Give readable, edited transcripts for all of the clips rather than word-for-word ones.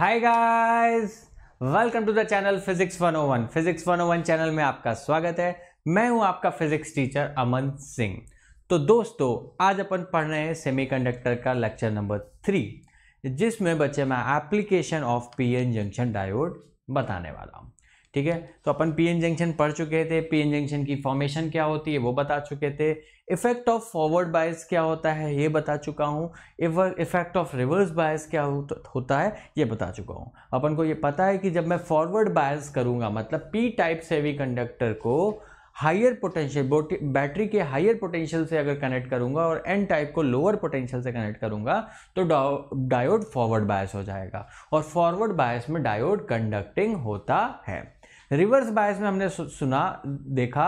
Hi guys, welcome to the channel physics 101। Physics 101 channel में आपका स्वागत है। मैं हूं आपका फिजिक्स टीचर अमन सिंह। तो दोस्तों, आज अपन पढ़ रहे हैं सेमीकंडक्टर का लेक्चर नंबर 3, जिसमें बच्चे मैं application of PN junction diode बताने वाला हूं। ठीक है, तो अपन पीएन जंक्शन पढ़ चुके थे, पीएन जंक्शन की फॉर्मेशन क्या होती है वो बता चुके थे, इफेक्ट ऑफ फॉरवर्ड बायस क्या होता है ये बता चुका हूँ, इफेक्ट ऑफ रिवर्स बायस क्या होता है ये बता चुका हूँ। अपन को ये पता है कि जब मैं फॉरवर्ड बायस करूँगा, मतलब पी टाइप सेमीकंडक्टर को हायर पोटेंशियल, बैटरी के हायर पोटेंशियल से अगर कनेक्ट करूंगा और एन टाइप को लोअर पोटेंशियल से कनेक्ट करूंगा, तो डायोड फॉरवर्ड बायस हो जाएगा, और फॉरवर्ड बायस में डायोड कंडक्टिंग होता है। रिवर्स बायस में हमने देखा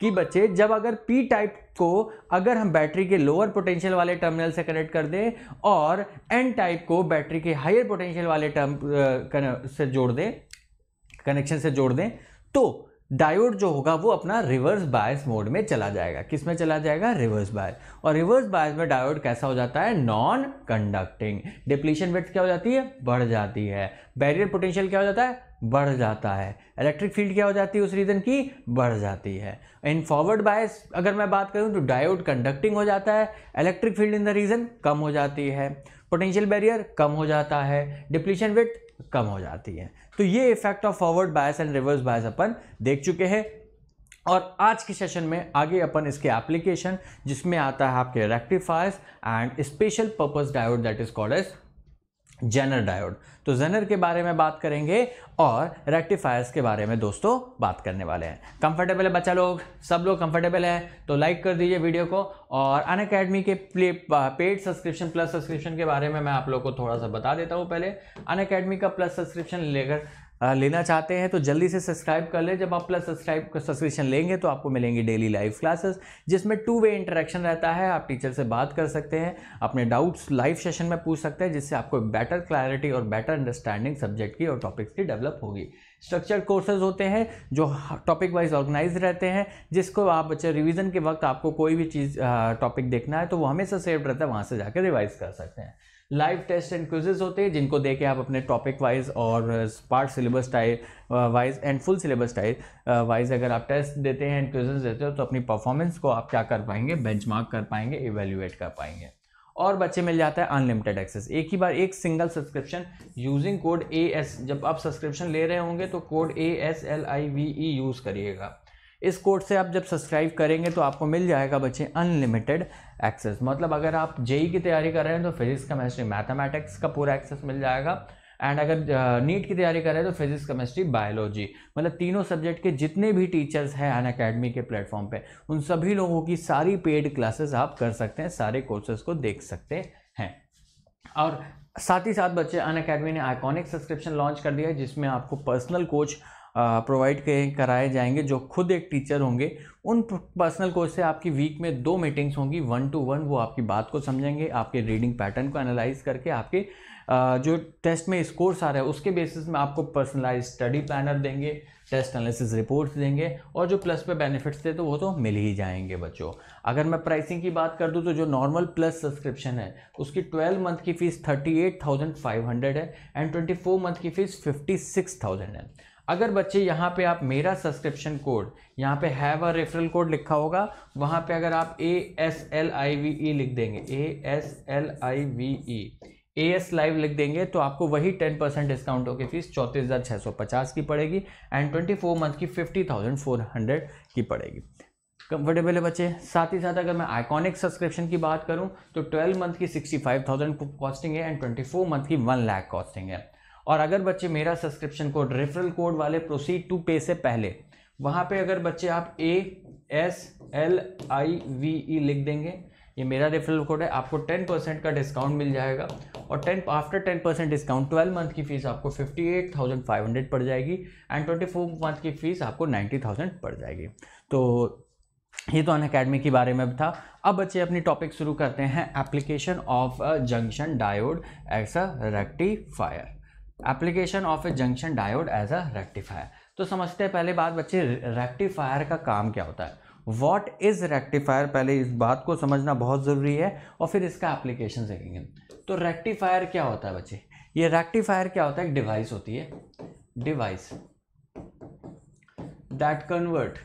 कि बच्चे जब अगर पी टाइप को अगर हम बैटरी के लोअर पोटेंशियल वाले टर्मिनल से कनेक्ट कर दें और एन टाइप को बैटरी के हायर पोटेंशियल वाले कनेक्शन से जोड़ दें, तो डायोड जो होगा वो अपना रिवर्स बायस मोड में चला जाएगा। किस में चला जाएगा? Reverse bias. और रिवर्स बायस में डायोड कैसा हो जाता है? Non conducting. डिप्लीशन विड्थ क्या हो जाती है? बढ़ जाती है। बैरियर पोटेंशियल क्या हो जाता है? बढ़ जाता है। इलेक्ट्रिक फील्ड क्या हो जाती है उस रीजन की? बढ़ जाती है। इन फॉरवर्ड बायस अगर मैं बात करूं तो डायोड कंडक्टिंग हो जाता है, electric field in the region कम हो जाती है, पोटेंशियल बैरियर कम हो जाता है, डिप्लीशन विड्थ कम हो जाती है। तो ये effect of forward bias and reverse bias अपन देख चुके हैं, और आज के सेशन में आगे अपन इसके एप्लीकेशन, जिसमें आता है आपके rectifiers and special purpose diode that is called as zener diode, तो जेनर के बारे में बात करेंगे और रेक्टिफायर्स के बारे में दोस्तों बात करने वाले हैं। कंफर्टेबल है बच्चा लोग? सब लोग कंफर्टेबल हैं तो लाइक कर दीजिए वीडियो को, और अनअकैडमी के पेड सब्सक्रिप्शन प्लस सब्सक्रिप्शन के बारे में मैं आप लोग को थोड़ा सा बता देता हूँ। पहले अनअकैडमी का प्लस सब्सक्रिप्शन लेना चाहते हैं तो जल्दी से सब्सक्राइब कर ले। जब आप प्लस सब्सक्रिप्शन लेंगे तो आपको मिलेंगी डेली लाइव क्लासेस, जिसमें 2-वे इंटरेक्शन रहता है। आप टीचर से बात कर सकते हैं, अपने डाउट्स लाइव सेशन में पूछ सकते हैं, जिससे आपको बेटर क्लैरिटी और बेटर अंडरस्टैंडिंग सब्जेक्ट की और टॉपिक्स की डेवलप होगी। स्ट्रक्चर्ड कोर्सेज होते हैं जो टॉपिक वाइज ऑर्गेनाइज रहते हैं, जिसको आप बच्चे रिवीजन के वक्त आपको कोई भी चीज़ टॉपिक देखना है तो वो हमेशा सेव रहता है, वहाँ से जाकर रिवाइज कर सकते हैं। लाइव टेस्ट एंड क्विजेज होते हैं, जिनको देके आप अपने टॉपिक वाइज और part syllabus type wise and full syllabus type wise अगर आप टेस्ट देते हैं एंड क्विजेज देते हो तो अपनी परफॉर्मेंस को आप क्या कर पाएंगे? बेंचमार्क कर पाएंगे, इवेल्युएट कर पाएंगे। और बच्चे मिल जाता है अनलिमिटेड एक्सेस, एक ही बार एक single subscription using code AS। जब आप सब्सक्रिप्शन ले रहे होंगे तो कोड ASLIVE यूज़ करिएगा। इस कोड से आप जब सब्सक्राइब करेंगे तो आपको मिल जाएगा बच्चे अनलिमिटेड एक्सेस। मतलब अगर आप JEE की तैयारी कर रहे हैं तो फिजिक्स केमिस्ट्री मैथमेटिक्स का पूरा एक्सेस मिल जाएगा, एंड अगर नीट की तैयारी कर रहे हैं तो फिजिक्स केमिस्ट्री बायोलॉजी, मतलब तीनों सब्जेक्ट के जितने भी टीचर्स हैं अनअकैडमी के प्लेटफॉर्म पे, उन सभी लोगों की सारी पेड क्लासेस आप कर सकते हैं, सारे कोर्सेज को देख सकते हैं। और साथ ही साथ बच्चे अनअकैडमी ने आइकॉनिक सब्सक्रिप्शन लॉन्च कर दिया है, जिसमें आपको पर्सनल कोच प्रोवाइड कराए जाएंगे, जो खुद एक टीचर होंगे। उन पर्सनल कोच से आपकी वीक में 2 मीटिंग्स होंगी 1-to-1। वो आपकी बात को समझेंगे, आपके रीडिंग पैटर्न को एनालाइज करके आपके जो टेस्ट में स्कोर्स आ रहा है उसके बेसिस में आपको पर्सनलाइज स्टडी प्लानर देंगे, टेस्ट एनालिसिस रिपोर्ट्स देंगे, और जो प्लस पे बेनिफिट्स थे तो वो तो मिल ही जाएंगे बच्चों। अगर मैं प्राइसिंग की बात कर दूं तो जो नॉर्मल प्लस सब्सक्रिप्शन है उसकी 12 मंथ की फ़ीस 38,500 है, एंड 24 मंथ की फ़ीस 56,000 है। अगर बच्चे यहाँ पे आप मेरा सब्सक्रिप्शन कोड, यहाँ पे हैव अ रेफरल कोड लिखा होगा, वहाँ पे अगर आप ASLIVE लिख देंगे, AS लाइव लिख देंगे, तो आपको वही 10% डिस्काउंट होकर फीस 34,650 की पड़ेगी, एंड 24 मंथ की 50,400 की पड़ेगी। कंफर्टेबल है बच्चे? साथ ही साथ अगर मैं आइकॉनिक सब्सक्रिप्शन की बात करूं तो 12 मंथ की 65,000 कॉस्टिंग है, एंड 24 मंथ की 1,00,000 कॉस्टिंग है। और अगर बच्चे मेरा सब्सक्रिप्शन कोड रेफरल कोड वाले प्रोसीड टू पे से पहले, वहाँ पे अगर बच्चे आप ASLIVE लिख देंगे, ये मेरा रेफरल कोड है, आपको 10% का डिस्काउंट मिल जाएगा, और आफ्टर 10% डिस्काउंट 12 मंथ की फ़ीस आपको 58,500 पड़ जाएगी, एंड 24 मंथ की फ़ीस आपको 90,000 पड़ जाएगी। तो ये तो अनअकैडमी के बारे में था। अब बच्चे अपनी टॉपिक शुरू करते हैं, application of a junction diode as a rectifier. Application of a junction diode as a rectifier. तो समझते हैं पहले बात बच्चे, रेक्टिफायर का काम क्या होता है, वॉट इज़ रेक्टिफायर। पहले इस बात को समझना बहुत ज़रूरी है, और फिर इसका एप्लीकेशन देखेंगे। तो रेक्टिफायर क्या होता है बच्चे? ये रेक्टिफायर क्या होता है? एक डिवाइस होती है, device that convert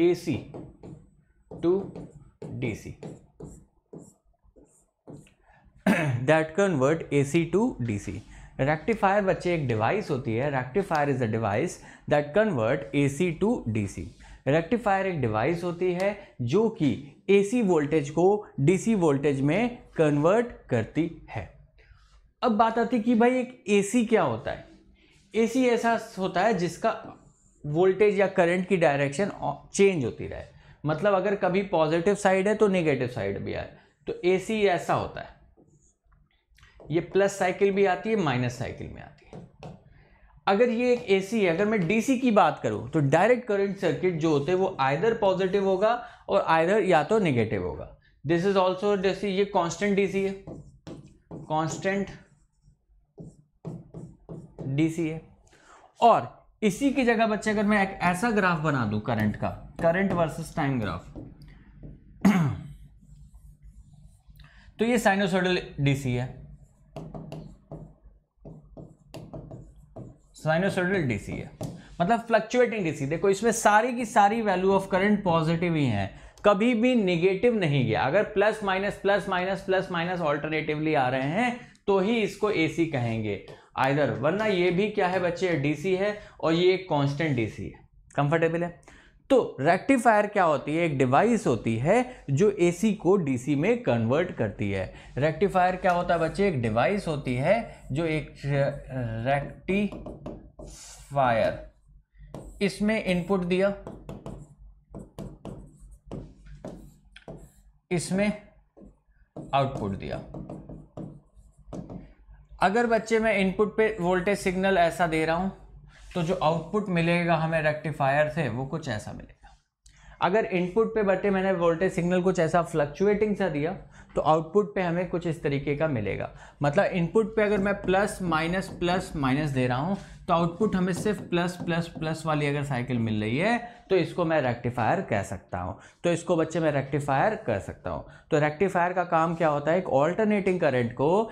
AC to DC, that convert AC to DC. Rectifier बच्चे एक डिवाइस होती है, rectifier is a device that convert AC to DC. Rectifier एक डिवाइस होती है जो कि एसी वोल्टेज को डीसी वोल्टेज में कन्वर्ट करती है। अब बात आती कि भाई एक एसी क्या होता है। एसी ऐसा होता है जिसका वोल्टेज या करंट की डायरेक्शन चेंज होती रहे, मतलब अगर कभी पॉजिटिव साइड है तो नेगेटिव साइड भी आए, तो एसी ऐसा होता है। ये प्लस साइकिल भी आती है, माइनस साइकिल में आती है। अगर ये एक एसी है, अगर मैं डीसी की बात करूं तो डायरेक्ट करंट सर्किट जो होते हैं वो आइदर पॉजिटिव होगा और आइदर या तो नेगेटिव होगा। दिस इज ऑल्सो डीसी, ये कांस्टेंट डीसी है, कांस्टेंट डीसी है। और इसी की जगह बच्चे अगर मैं एक ऐसा ग्राफ बना दूं करंट का, करंट वर्सेस टाइम ग्राफ, तो ये साइनोसॉइडल डीसी है, साइनोसॉइडल डीसी है, मतलब फ्लक्चुएटिंग डीसी। देखो इसमें सारी की सारी वैल्यू ऑफ करंट पॉजिटिव ही है, कभी भी नेगेटिव नहीं गया। अगर प्लस माइनस ऑल्टरनेटिवली आ रहे हैं तो ही इसको एसी कहेंगे आइदर, वरना ये भी क्या है बच्चे, डीसी है और ये एक कांस्टेंट डीसी है। कंफर्टेबल है? तो रेक्टिफायर क्या होती है? एक डिवाइस होती है जो एसी को डीसी में कन्वर्ट करती है। रेक्टिफायर क्या होता है बच्चे? एक डिवाइस होती है जो एक रेक्टिफायर, इसमें इनपुट दिया, इसमें आउटपुट दिया। अगर बच्चे मैं इनपुट पे वोल्टेज सिग्नल ऐसा दे रहा हूं तो जो आउटपुट मिलेगा हमें रेक्टिफायर से वो कुछ ऐसा मिलेगा। अगर इनपुट पे बटे मैंने वोल्टेज सिग्नल कुछ ऐसा फ्लक्चुएटिंग सा दिया तो आउटपुट पे हमें कुछ इस तरीके का मिलेगा। मतलब इनपुट पे अगर मैं प्लस माइनस दे रहा हूँ तो आउटपुट हमें सिर्फ प्लस प्लस प्लस वाली अगर साइकिल मिल रही है तो इसको मैं रेक्टिफायर कह सकता हूँ, तो इसको बच्चे मैं रेक्टिफायर कर सकता हूँ। तो रेक्टिफायर का काम क्या होता है? एक ऑल्टरनेटिंग करंट को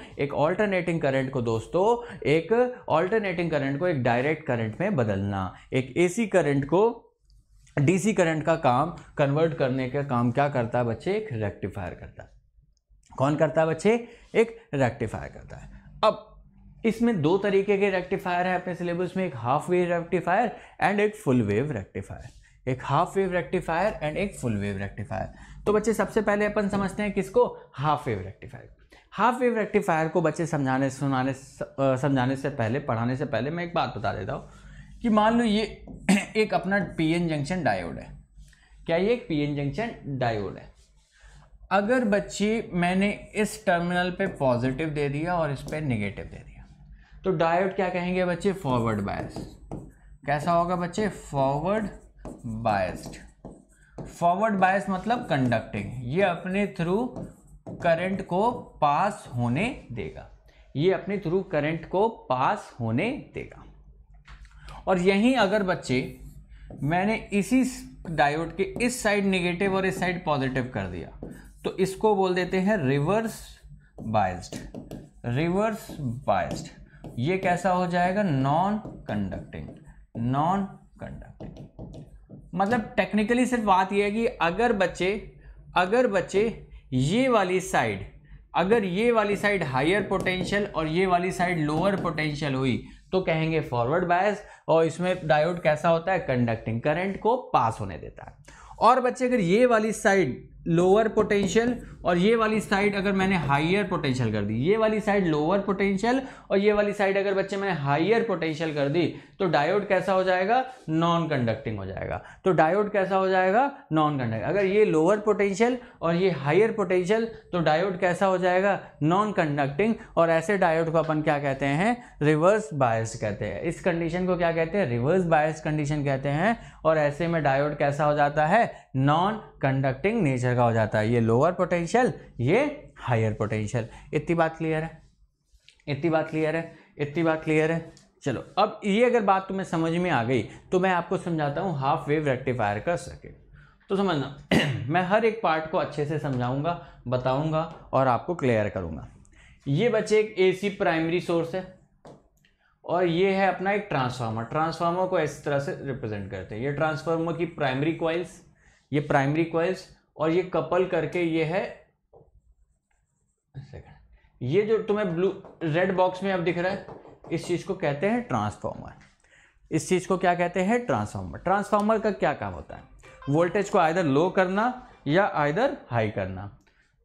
एक डायरेक्ट करंट में बदलना, एक एसी करंट को डीसी करंट का काम कन्वर्ट करने का काम क्या करता है बच्चे? एक रेक्टिफायर करता है। कौन करता है बच्चे? एक रेक्टिफायर करता है। अब इसमें दो तरीके के रेक्टिफायर है अपने सिलेबस में, एक हाफ वेव रेक्टिफायर एंड एक फुल वेव रेक्टिफायर, एक हाफ वेव रेक्टिफायर एंड एक फुल वेव रेक्टिफायर। तो बच्चे सबसे पहले अपन समझते हैं किसको? Half wave rectifier. Half wave rectifier को बच्चे समझाने से पहले, पढ़ाने से पहले मैं एक बात बता देता हूँ कि मान लो ये एक अपना पीएन जंक्शन डायोड है। क्या ये एक पीएन जंक्शन डायोड है? अगर बच्चे मैंने इस टर्मिनल पे पॉजिटिव दे दिया और इस पे नेगेटिव दे दिया तो डायोड क्या कहेंगे बच्चे? Forward bias. कैसा होगा बच्चे? Forward biased. फॉरवर्ड बायस मतलब कंडक्टिंग, ये अपने थ्रू करंट को पास होने देगा, ये अपने थ्रू करंट को पास होने देगा। और यहीं अगर बच्चे मैंने इसी डायोड के इस साइड नेगेटिव और इस साइड पॉजिटिव कर दिया तो इसको बोल देते हैं रिवर्स बायस्ड। रिवर्स बायस्ड ये कैसा हो जाएगा? Non conducting. नॉन कंडक्टिंग मतलब टेक्निकली सिर्फ बात यह है कि अगर बच्चे ये वाली साइड हायर पोटेंशियल और ये वाली साइड लोअर पोटेंशियल हुई तो कहेंगे फॉरवर्ड बायस, और इसमें डायोड कैसा होता है? कंडक्टिंग, करंट को पास होने देता है। और बच्चे अगर ये वाली साइड लोअर पोटेंशियल और ये वाली साइड अगर मैंने हायर पोटेंशियल कर दी, ये वाली साइड लोअर पोटेंशियल और ये वाली साइड अगर बच्चे मैंने हायर पोटेंशियल कर दी तो डायोड कैसा हो जाएगा? नॉन कंडक्टिंग हो जाएगा। तो डायोड कैसा हो जाएगा? Non conducting. अगर ये लोअर पोटेंशियल और ये हायर पोटेंशियल तो डायोड कैसा हो जाएगा? Non conducting. और ऐसे डायोड को अपन क्या कहते हैं? रिवर्स बायस्ड कहते हैं। इस कंडीशन को क्या कहते हैं? रिवर्स बायस्ड कंडीशन कहते हैं। और ऐसे में डायोड कैसा हो जाता है? नॉन कंडक्टिंग नेचर का हो जाता है। ये लोअर पोटेंशियल, ये हायर पोटेंशियल। इतनी बात क्लियर है। चलो अब ये अगर बात तुम्हें समझ में आ गई तो मैं आपको समझाता हूँ हाफ वेव रेक्टिफायर का सर्किट। तो समझना मैं हर एक पार्ट को अच्छे से समझाऊंगा, बताऊंगा और आपको क्लियर करूंगा। ये बच्चे एक एसी प्राइमरी सोर्स है और ये है अपना एक ट्रांसफार्मर। ट्रांसफार्मर को इस तरह से रिप्रेजेंट करते हैं। ये ट्रांसफार्मर की प्राइमरी कॉइल्स, ये प्राइमरी कॉइल्स और ये कपल करके ये है, ये जो तुम्हें ब्लू रेड बॉक्स में अब दिख रहा है, इस चीज़ को कहते हैं ट्रांसफार्मर। इस चीज़ को क्या कहते हैं? ट्रांसफार्मर। ट्रांसफार्मर का क्या काम होता है? वोल्टेज को आइदर लो करना या आइदर हाई करना,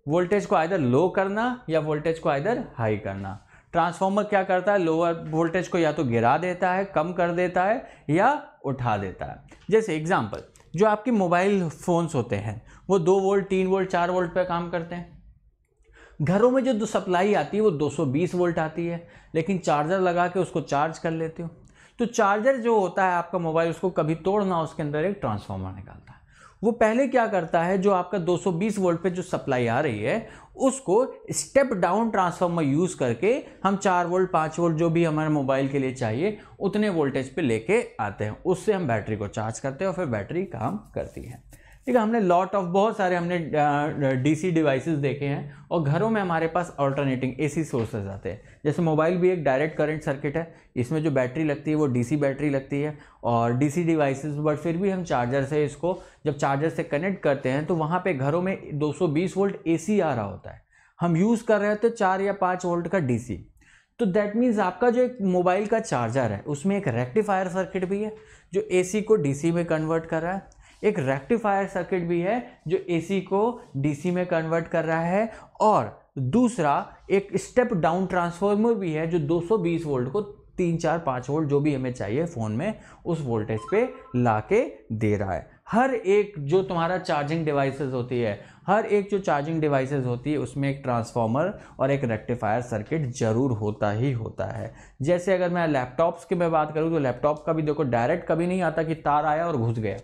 वोल्टेज को आइदर लो करना या वोल्टेज को आइदर हाई करना। ट्रांसफार्मर क्या करता है? लोअर वोल्टेज को या तो गिरा देता है, कम कर देता है या उठा देता है। जैसे एग्जांपल, जो आपके मोबाइल फ़ोन्स होते हैं वो 2 वोल्ट, 3 वोल्ट, 4 वोल्ट पर काम करते हैं। घरों में जो सप्लाई आती है वो 220 वोल्ट आती है, लेकिन चार्जर लगा के उसको चार्ज कर लेते हो। तो चार्जर जो होता है आपका मोबाइल, उसको कभी तोड़ना, उसके अंदर एक ट्रांसफार्मर निकालता है। वो पहले क्या करता है, जो आपका 220 वोल्ट पे जो सप्लाई आ रही है उसको स्टेप डाउन ट्रांसफार्मर यूज़ करके हम 4 वोल्ट, 5 वोल्ट जो भी हमारे मोबाइल के लिए चाहिए उतने वोल्टेज पे लेके आते हैं। उससे हम बैटरी को चार्ज करते हैं और फिर बैटरी काम करती है। ठीक है, हमने बहुत सारे हमने डीसी डिवाइसेस देखे हैं और घरों में हमारे पास अल्टरनेटिंग एसी सोर्सेज आते हैं। जैसे मोबाइल भी एक डायरेक्ट करंट सर्किट है, इसमें जो बैटरी लगती है वो डीसी बैटरी लगती है और डीसी डिवाइसेस, बट फिर भी हम चार्जर से इसको जब चार्जर से कनेक्ट करते हैं तो वहाँ पे घरों में 220 वोल्ट एसी आ रहा होता है, हम यूज़ कर रहे हैं तो 4 या 5 वोल्ट का डीसी। तो दैट मीन्स आपका जो एक मोबाइल का चार्जर है उसमें एक रेक्टिफायर सर्किट भी है जो एसी को डीसी में कन्वर्ट कर रहा है, एक रेक्टिफायर सर्किट भी है जो एसी को डीसी में कन्वर्ट कर रहा है और दूसरा एक स्टेप डाउन ट्रांसफार्मर भी है जो 220 वोल्ट को 3, 4, 5 वोल्ट जो भी हमें चाहिए फ़ोन में उस वोल्टेज पे लाके दे रहा है। हर एक जो तुम्हारा चार्जिंग डिवाइसेस होती है, हर एक जो चार्जिंग डिवाइसेस होती है उसमें एक ट्रांसफार्मर और एक रेक्टिफायर सर्किट जरूर होता ही होता है। जैसे अगर मैं लैपटॉप्स की मैं बात करूँ तो लैपटॉप का भी देखो, डायरेक्ट कभी नहीं आता कि तार आया और घुस गया,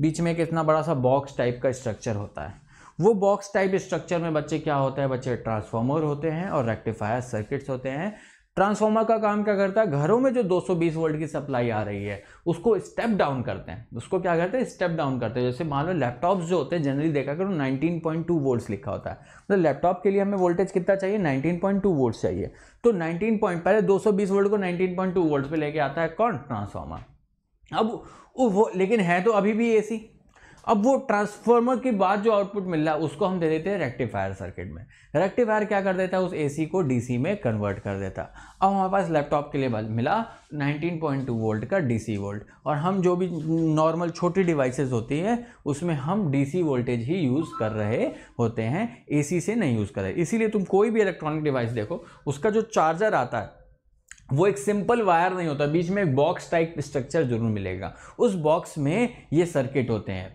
बीच में एक इतना बड़ा सा बॉक्स टाइप का स्ट्रक्चर होता है। वो बॉक्स टाइप स्ट्रक्चर में बच्चे क्या होता है, बच्चे ट्रांसफार्मर होते हैं और रेक्टिफायर सर्किट्स होते हैं। ट्रांसफार्मर का काम क्या करता है, घरों में जो 220 वोल्ट की सप्लाई आ रही है उसको स्टेप डाउन करते हैं, उसको क्या करते हैं, स्टेप डाउन करते हैं। जैसे मान लो लैपटॉप्स जो होते हैं जनरली देखा करो 19.2 वोल्ट्स लिखा होता है, मतलब लैपटॉप के लिए हमें वोल्टेज कितना चाहिए, 19.2 वोल्ट्स चाहिए। तो 220 वोल्ट को 19.2 वोल्ट पर लेके आता है कौन, ट्रांसफार्मर। अब वो लेकिन है तो अभी भी एसी, अब वो ट्रांसफार्मर के बाद जो आउटपुट मिल रहा है उसको हम दे देते हैं रेक्टिफायर सर्किट में। रेक्टिफायर क्या कर देता है, उस एसी को डीसी में कन्वर्ट कर देता। अब हमारे पास लैपटॉप के लिए मिला 19.2 वोल्ट का डीसी वोल्ट और हम जो भी नॉर्मल छोटी डिवाइसेस होती हैं उसमें हम डीसी वोल्टेज ही यूज़ कर रहे होते हैं, एसी से नहीं यूज़ कर रहे। इसीलिए तुम कोई भी इलेक्ट्रॉनिक डिवाइस देखो उसका जो चार्जर आता है वो एक सिंपल वायर नहीं होता, बीच में एक बॉक्स टाइप स्ट्रक्चर जरूर मिलेगा। उस बॉक्स में ये सर्किट होते हैं,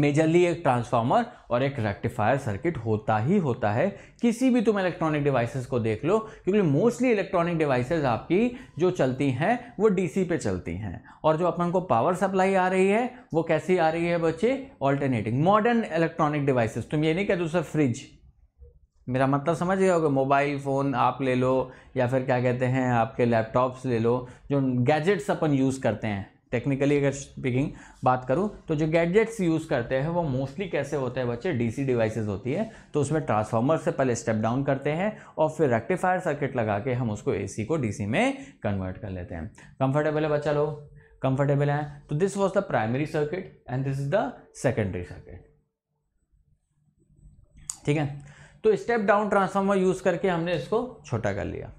मेजरली एक ट्रांसफार्मर और एक रेक्टिफायर सर्किट होता ही होता है। किसी भी तुम इलेक्ट्रॉनिक डिवाइसेस को देख लो, क्योंकि मोस्टली इलेक्ट्रॉनिक डिवाइसेस आपकी जो चलती हैं वो डीसी पे चलती हैं और जो अपन को पावर सप्लाई आ रही है वो कैसी आ रही है बच्चे, ऑल्टरनेटिंग। मॉडर्न इलेक्ट्रॉनिक डिवाइसेस, तुम ये नहीं कहते सर फ्रिज, मेरा मतलब समझ गए होगे, मोबाइल फ़ोन आप ले लो या फिर क्या कहते हैं आपके लैपटॉप्स ले लो, जो गैजेट्स अपन यूज़ करते हैं। टेक्निकली अगर स्पीकिंग बात करूं तो जो गैजेट्स यूज़ करते हैं वो मोस्टली कैसे होते हैं बच्चे, डीसी डिवाइसेस होती है। तो उसमें ट्रांसफार्मर से पहले स्टेप डाउन करते हैं और फिर रेक्टिफायर सर्किट लगा के हम उसको एसी को डीसी में कन्वर्ट कर लेते हैं। कंफर्टेबल है बच्चा लोग, कंफर्टेबल है? तो this was the primary circuit and this is the secondary circuit. ठीक है, तो स्टेप डाउन ट्रांसफार्मर यूज़ करके हमने इसको छोटा कर लिया।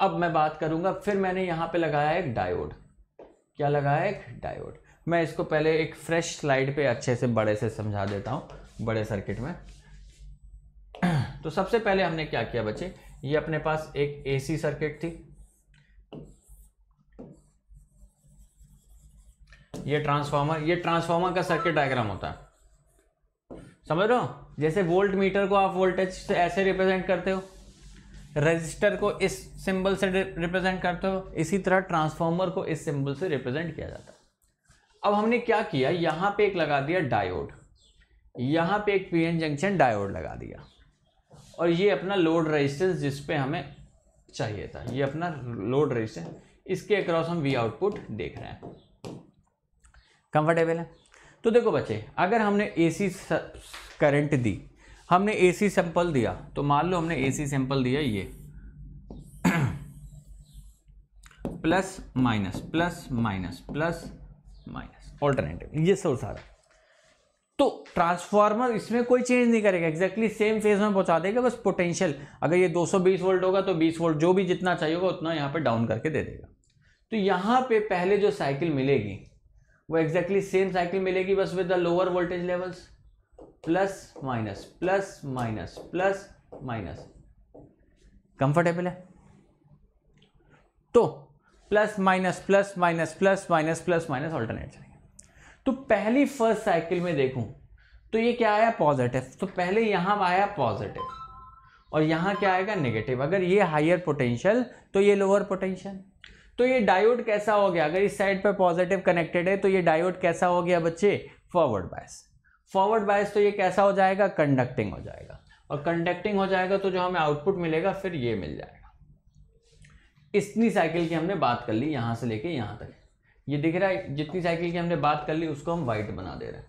अब मैं बात करूंगा, फिर मैंने यहाँ पे लगाया एक डायोड। क्या लगाया? एक डायोड। मैं इसको पहले एक फ्रेश स्लाइड पे अच्छे से बड़े से समझा देता हूँ, बड़े सर्किट में। तो सबसे पहले हमने क्या किया बच्चे, ये अपने पास एक एसी सर्किट थी, ये ट्रांसफार्मर। ये ट्रांसफार्मर का सर्किट डायग्राम होता है, समझ रहे हो? जैसे वोल्ट मीटर को आप वोल्टेज से ऐसे रिप्रेजेंट करते हो, रेजिस्टर को इस सिंबल से रिप्रेजेंट करते हो, इसी तरह ट्रांसफार्मर को इस सिंबल से रिप्रेजेंट किया जाता है। अब हमने क्या किया, यहाँ पे एक लगा दिया डायोड, यहाँ पे एक पीएन जंक्शन डायोड लगा दिया और ये अपना लोड रेजिस्टेंस जिस पे हमें चाहिए था, ये अपना लोड रेजिस्टेंस, इसके अक्रॉस हम वी आउटपुट देख रहे हैं। कंफर्टेबल है? तो देखो बच्चे, अगर हमने एसी करंट दी, हमने एसी सैंपल दिया, तो मान लो हमने एसी सैंपल दिया ये plus minus plus minus plus minus alternative, ये सब सारा। तो ट्रांसफार्मर इसमें कोई चेंज नहीं करेगा, एक्जैक्टली सेम फेज में पहुंचा देगा, बस पोटेंशियल अगर ये 220 वोल्ट होगा तो 20 वोल्ट जो भी जितना चाहिए होगा उतना यहाँ पे डाउन करके दे देगा। तो यहाँ पे पहले जो साइकिल मिलेगी वो एक्जैक्टली सेम साइकिल मिलेगी, बस with the lower voltage levels, plus minus plus minus plus minus. Comfortable है? तो plus minus plus minus plus minus plus minus alternate चाहिए। तो पहली फर्स्ट साइकिल में देखूं तो ये क्या आया? पॉजिटिव। तो पहले यहाँ आया पॉजिटिव और यहाँ क्या आएगा? नेगेटिव। अगर ये हायर पोटेंशियल तो ये लोअर पोटेंशियल। तो ये डायोड कैसा हो गया? अगर इस साइड पर पॉजिटिव कनेक्टेड है तो ये डायोड कैसा हो गया बच्चे? फॉरवर्ड बायस। फॉरवर्ड बायस तो ये कैसा हो जाएगा? कंडक्टिंग हो जाएगा, और कंडक्टिंग हो जाएगा तो जो हमें आउटपुट मिलेगा फिर ये मिल जाएगा। इतनी साइकिल की हमने बात कर ली, यहाँ से लेके यहाँ तक। ये दिख रहा है जितनी साइकिल की हमने बात कर ली उसको हम वाइट बना दे रहे हैं।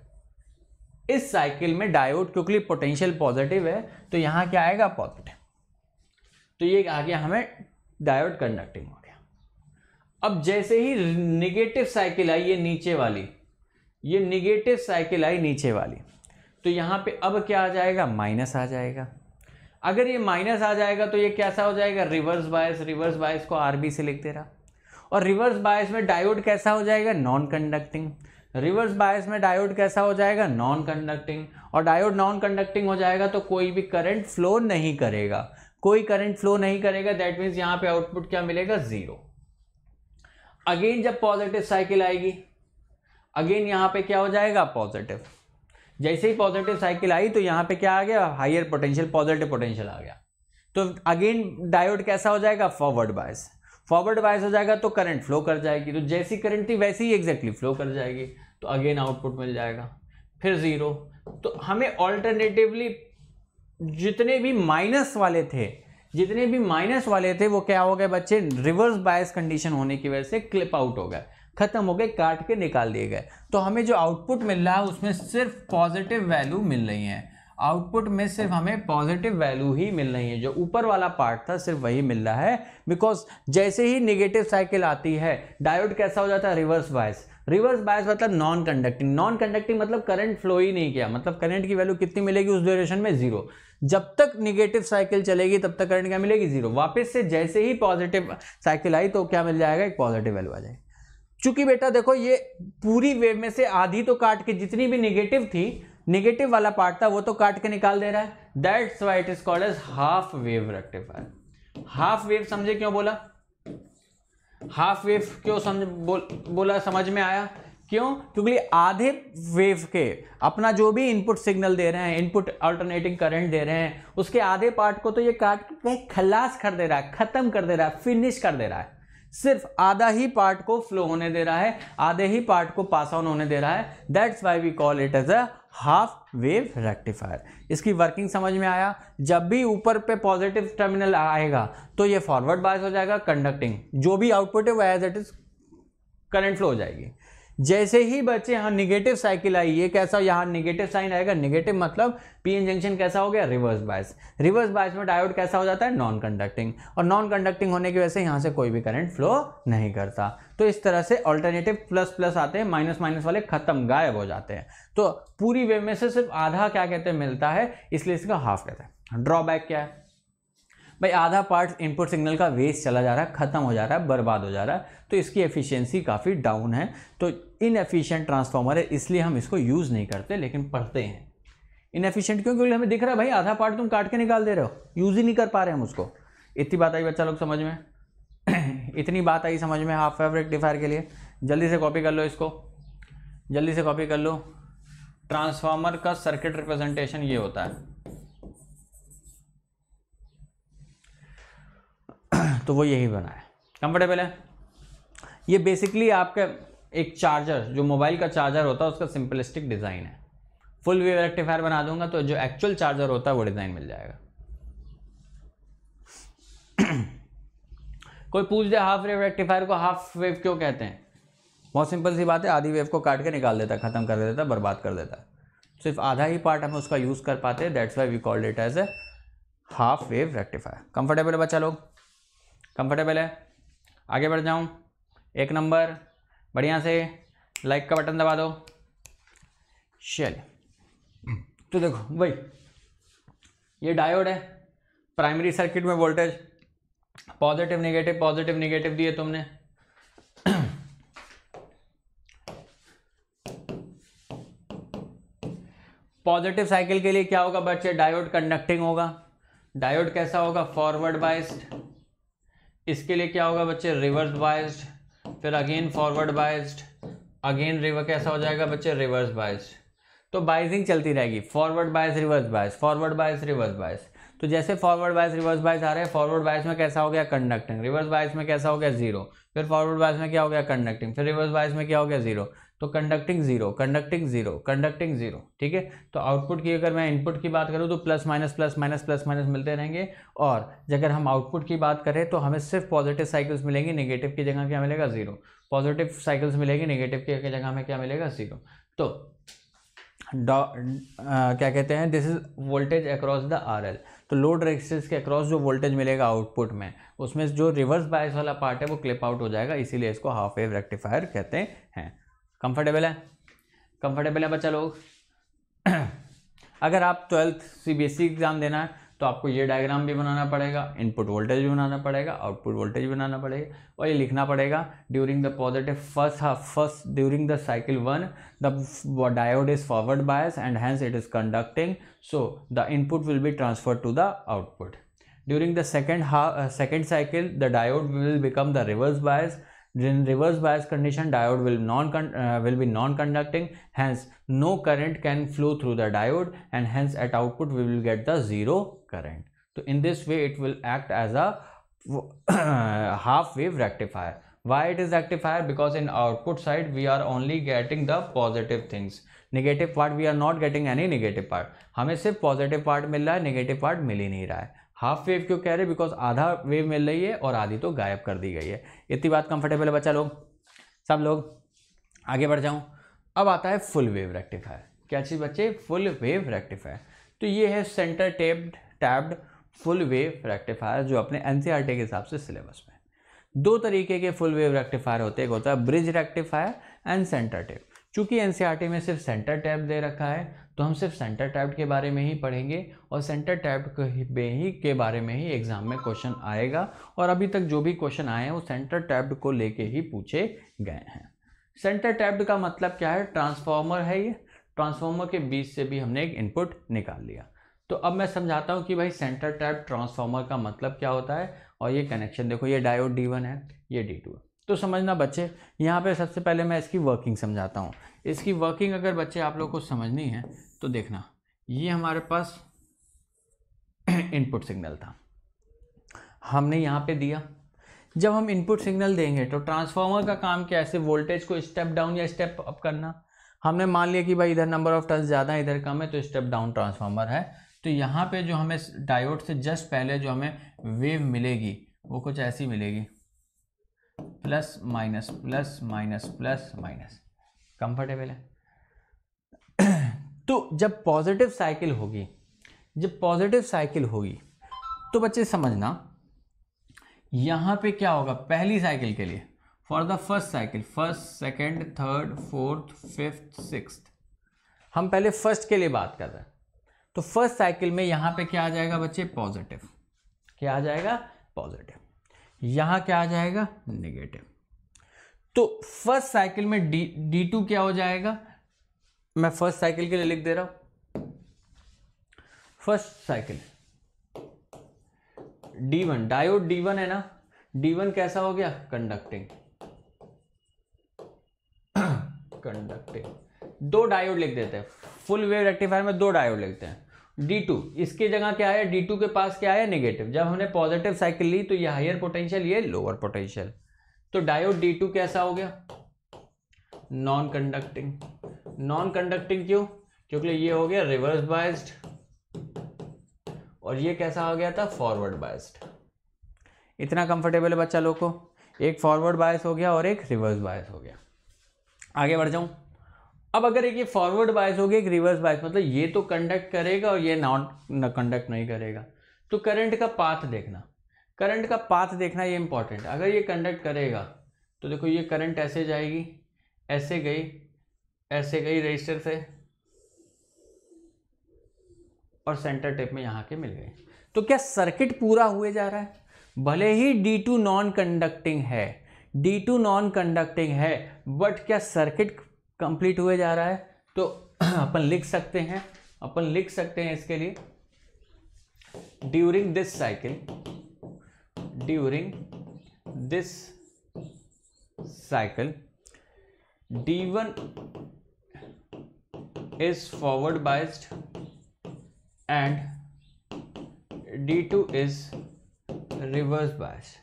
इस साइकिल में डायोड क्योंकि पोटेंशियल पॉजिटिव है तो यहाँ क्या आएगा? पॉजिटिव। तो ये आ गया हमें डायोड कंडक्टिंग हो गया। अब जैसे ही निगेटिव साइकिल आई ये नीचे वाली, ये निगेटिव साइकिल आई नीचे वाली, तो यहाँ पे अब क्या आ जाएगा? माइनस आ जाएगा। अगर ये माइनस आ जाएगा तो ये कैसा हो जाएगा? रिवर्स बायस। रिवर्स बायस को आरबी से लिख दे रहा, और रिवर्स बायस में डायोड कैसा हो जाएगा? Non conducting. रिवर्स बायस में डायोड कैसा हो जाएगा? Non conducting. और डायोड नॉन कंडक्टिंग हो जाएगा तो कोई भी करंट फ्लो नहीं करेगा, कोई करंट फ्लो नहीं करेगा। दैट मीन्स यहाँ पे आउटपुट क्या मिलेगा? जीरो। अगेन जब पॉजिटिव साइकिल आएगी, अगेन यहाँ पे क्या हो जाएगा? पॉजिटिव। जैसे ही पॉजिटिव साइकिल आई तो यहाँ पे क्या आ गया? हायर पोटेंशियल, पॉजिटिव पोटेंशियल आ गया। तो अगेन डायोड कैसा हो जाएगा? Forward bias. फॉरवर्ड बायस हो जाएगा तो करंट फ्लो कर जाएगी, तो जैसी करंट थी वैसी ही एग्जैक्टली फ्लो कर जाएगी, तो अगेन आउटपुट मिल जाएगा, फिर जीरो। तो हमें ऑल्टरनेटिवली जितने भी माइनस वाले थे वो क्या हो गए बच्चे? रिवर्स बायस कंडीशन होने की वजह से क्लिप आउट हो गए, खत्म हो गए, काट के निकाल दिए गए। तो हमें जो आउटपुट मिल रहा है उसमें सिर्फ पॉजिटिव वैल्यू मिल रही है, आउटपुट में सिर्फ हमें पॉजिटिव वैल्यू ही मिल रही है। जो ऊपर वाला पार्ट था सिर्फ वही मिल रहा है, बिकॉज जैसे ही नेगेटिव साइकिल आती है डायोड कैसा हो जाता है? Reverse bias. रिवर्स बायस मतलब नॉन कंडक्टिंग। नॉन कंडक्टिंग मतलब करंट फ्लो ही नहीं किया, मतलब करंट की वैल्यू कितनी मिलेगी उस ड्यूरेशन में? जीरो। जब तक नेगेटिव साइकिल चलेगी तब तक करंट क्या मिलेगी? जीरो। वापस से जैसे ही पॉजिटिव साइकिल आई तो क्या मिल जाएगा? एक पॉजिटिव वैल्यू आ जाएगी। चूंकि बेटा देखो ये पूरी वेव में से आधी तो काट के, जितनी भी नेगेटिव थी, नेगेटिव वाला पार्ट था वो तो काट के निकाल दे रहा है। That's why it is called as half wave rectifier. Half wave समझे क्यों बोला? हाफ वेव क्यों बोला? समझ में आया क्यों? क्योंकि आधे वेव के अपना जो भी इनपुट सिग्नल दे रहे हैं, इनपुट अल्टरनेटिंग करंट दे रहे हैं, उसके आधे पार्ट को तो ये काट के खलास कर दे रहा है, खत्म कर दे रहा है, फिनिश कर दे रहा है। सिर्फ आधा ही पार्ट को फ्लो होने दे रहा है, आधे ही पार्ट को पास ऑन होने दे रहा है। That's why we call it as a half wave rectifier. इसकी वर्किंग समझ में आया? जब भी ऊपर पे पॉजिटिव टर्मिनल आएगा तो ये फॉरवर्ड बायस हो जाएगा, कंडक्टिंग, जो भी आउटपुट है वो as it is current flow हो जाएगी। जैसे ही बच्चे यहाँ निगेटिव साइकिल आई, ये कैसा, यहाँ निगेटिव साइन आएगा, निगेटिव मतलब पीएन जंक्शन कैसा हो गया? रिवर्स बायस। रिवर्स बायस में डायोड कैसा हो जाता है? नॉन कंडक्टिंग, और नॉन कंडक्टिंग होने की वजह से यहाँ से कोई भी करंट फ्लो नहीं करता। तो इस तरह से ऑल्टरनेटिव प्लस प्लस आते हैं, माइनस माइनस वाले खत्म, गायब हो जाते हैं। तो पूरी वेव में से सिर्फ आधा क्या कहते हैं? मिलता है, इसलिए इसका हाफ कहते हैं। ड्रॉबैक क्या है भाई? आधा पार्ट इनपुट सिग्नल का वेस्ट चला जा रहा है, खत्म हो जा रहा है, बर्बाद हो जा रहा है, तो इसकी एफिशिएंसी काफ़ी डाउन है। तो इनएफिशिएंट ट्रांसफार्मर है, इसलिए हम इसको यूज़ नहीं करते, लेकिन पढ़ते हैं। इनएफिशिएंट क्यों? क्योंकि हमें दिख रहा है भाई आधा पार्ट तुम काट के निकाल दे रहे हो, यूज़ ही नहीं कर पा रहे हम उसको। इतनी बात आई बच्चा लोग समझ में? इतनी बात आई समझ में हाफ वेव रेक्टिफायर के लिए? जल्दी से कॉपी कर लो इसको, जल्दी से कॉपी कर लो। ट्रांसफार्मर का सर्किट रिप्रेजेंटेशन ये होता है, तो वो यही बना है। कंफर्टेबल है? ये बेसिकली आपका एक चार्जर, जो मोबाइल का चार्जर होता है, उसका सिंपलिस्टिक डिज़ाइन है। फुल वेव रेक्टिफायर बना दूंगा तो जो एक्चुअल चार्जर होता है वो डिज़ाइन मिल जाएगा। कोई पूछ दे हाफ वेव रेक्टिफायर को हाफ वेव क्यों कहते हैं? बहुत सिंपल सी बात है, आधी वेव को काट के निकाल देता, ख़त्म कर देता, बर्बाद कर देता। सिर्फ आधा ही पार्ट हम उसका यूज़ कर पाते हैं, that's why we called it as a half wave rectifier. Comfortable है बच्चा लोग? कंफर्टेबल है? आगे बढ़ जाऊँ? एक नंबर बढ़िया से लाइक का बटन दबा दो। चलिए तो देखो भाई, ये डायोड है, प्राइमरी सर्किट में वोल्टेज पॉजिटिव नेगेटिव दिए तुमने, पॉजिटिव साइकिल के लिए क्या होगा बच्चे? डायोड कंडक्टिंग होगा। डायोड कैसा होगा? Forward biased. इसके लिए क्या होगा बच्चे? रिवर्स बायस्ड, फिर again forward biased, again reverse कैसा हो जाएगा बच्चे? Reverse biased. तो बाइजिंग चलती रहेगी, forward bias reverse bias, forward bias reverse bias. तो जैसे फॉरवर्ड बायस रिवर्स बायस आ रहा है, फॉरवर्ड बायस में कैसा हो गया? कंडक्टिंग। रिवर्स बायस में कैसा हो गया? जीरो। फिर फॉरवर्ड बायस में क्या हो गया? कंडक्टिंग। फिर रिवर्स बायस में क्या हो गया? जीरो। तो conducting zero, conducting zero, conducting zero, ठीक है। तो आउटपुट की अगर मैं इनपुट की बात करूँ तो plus minus plus minus plus minus मिलते रहेंगे, और अगर हम आउटपुट की बात करें तो हमें सिर्फ पॉजिटिव साइकिल्स मिलेंगी, नेगेटिव की जगह क्या मिलेगा? जीरो। पॉजिटिव साइकिल्स मिलेगी, नेगेटिव की जगह हमें क्या मिलेगा? जीरो। तो क्या कहते हैं, this is voltage across the RL. तो लोड रेजिस्टेंस के अक्रॉस जो वोल्टेज मिलेगा आउटपुट में, उसमें जो रिवर्स बायस वाला पार्ट है वो क्लिप आउट हो जाएगा, इसीलिए इसको हाफ वेव रेक्टिफायर कहते हैं। कंफर्टेबल है? कंफर्टेबल है बच्चा लोग? अगर आप 12th CBSE एग्ज़ाम देना है तो आपको ये डायग्राम भी बनाना पड़ेगा, इनपुट वोल्टेज भी बनाना पड़ेगा, आउटपुट वोल्टेज भी बनाना पड़ेगा, और ये लिखना पड़ेगा during the positive first half, first during the cycle one the diode is forward bias and hence it is conducting, so the input will be transferred to the output. During the second cycle the diode will become the reverse bias. In reverse bias condition, diode will be non-conducting, hence no current can flow through the diode, and hence at output we will get the zero current. So in this way, it will act as a half-wave rectifier. Why it is rectifier? Because in output side we are only getting the positive things. Negative part we are not getting any negative part. हमें सिर्फ positive part मिल रहा है, negative part मिल ही नहीं रहा है. Half wave क्यों कह रहे? बिकॉज आधा वेव मिल रही है और आधी तो गायब कर दी गई है। इतनी बात कंफर्टेबल है बच्चा लोग? सब लोग आगे बढ़ जाऊं। अब आता है फुल वेव रेक्टिफायर। क्या चीज़ बच्चे? Full wave rectifier. तो ये है centre tapped full wave rectifier, जो अपने एनसीईआरटी के हिसाब से सिलेबस में दो तरीके के फुल वेव रेक्टिफायर होते हैं, एक होता है bridge rectifier and centre tap. चूँकि एनसीईआरटी में सिर्फ सेंटर टैप दे रखा है तो हम सिर्फ सेंटर टैप्ड के बारे में ही पढ़ेंगे, और सेंटर टैप्ड के बारे में ही एग्ज़ाम में क्वेश्चन आएगा, और अभी तक जो भी क्वेश्चन आए हैं वो सेंटर टैप्ड को लेके ही पूछे गए हैं। सेंटर टैप्ड का मतलब क्या है? ट्रांसफार्मर है ये, ट्रांसफार्मर के बीच से भी हमने एक इनपुट निकाल लिया। तो अब मैं समझाता हूँ कि भाई सेंटर टैप्ड ट्रांसफार्मर का मतलब क्या होता है, और ये कनेक्शन देखो, ये डायोड D1 है, ये D2 है। तो समझना बच्चे, यहाँ पे सबसे पहले मैं इसकी वर्किंग समझाता हूँ। इसकी वर्किंग अगर बच्चे आप लोग को समझनी है तो देखना, ये हमारे पास इनपुट सिग्नल था, हमने यहाँ पे दिया। जब हम इनपुट सिग्नल देंगे तो ट्रांसफार्मर का काम क्या है? सिर्फ वोल्टेज को स्टेप डाउन या स्टेप अप करना। हमने मान लिया कि भाई इधर नंबर ऑफ टर्न्स ज़्यादा है, इधर कम है, तो स्टेप डाउन ट्रांसफार्मर है। तो यहाँ पे जो हमें डायोड से जस्ट पहले जो हमें वेव मिलेगी वो कुछ ऐसी मिलेगी, plus minus plus minus plus minus. Comfortable है? तो जब पॉजिटिव साइकिल होगी, जब पॉजिटिव साइकिल होगी तो बच्चे समझना यहाँ पे क्या होगा। पहली साइकिल के लिए for the first cycle, first second third fourth fifth sixth, हम पहले फर्स्ट के लिए बात कर रहे हैं। तो फर्स्ट साइकिल में यहाँ पे क्या आ जाएगा बच्चे? पॉजिटिव। क्या आ जाएगा? पॉजिटिव। यहाँ क्या आ जाएगा? नेगेटिव। तो फर्स्ट साइकिल में D2 क्या हो जाएगा? मैं फर्स्ट साइकिल के लिए लिख दे रहा हूं, first cycle D1, diode D1 है ना, D1 कैसा हो गया? कंडक्टिंग। कंडक्टिंग। दो डायोड लिख देते हैं, फुल वेव रेक्टिफायर में दो डायोड लिखते हैं। D2 इसके जगह क्या है? D2 के पास क्या है? नेगेटिव। जब हमने पॉजिटिव साइकिल ली तो ये हायर पोटेंशियल, ये लोअर पोटेंशियल। तो डायोड D2 कैसा हो गया? Non conducting. नॉन कंडक्टिंग क्यों? क्योंकि ये हो गया रिवर्स बायस्ड और ये कैसा हो गया था? Forward biased. इतना कंफर्टेबल है बच्चा लोग को? एक फॉरवर्ड बायस हो गया और एक रिवर्स बायस हो गया। आगे बढ़ जाऊं। अब अगर एक ये फॉरवर्ड बायस हो गया, एक रिवर्स बायस, मतलब ये तो कंडक्ट करेगा और ये नॉन कंडक्ट नहीं करेगा। तो करंट का पाथ देखना, ये इंपॉर्टेंट। अगर ये कंडक्ट करेगा तो देखो ये करंट ऐसे जाएगी, ऐसे गई रजिस्टर से और सेंटर टेप में यहाँ के मिल गए। तो क्या सर्किट पूरा हुए जा रहा है? भले ही D2 नॉन कंडक्टिंग है, बट क्या सर्किट कंप्लीट हुए जा रहा है? तो अपन लिख सकते हैं, इसके लिए during this cycle, D1 is forward biased and D2 is reverse biased.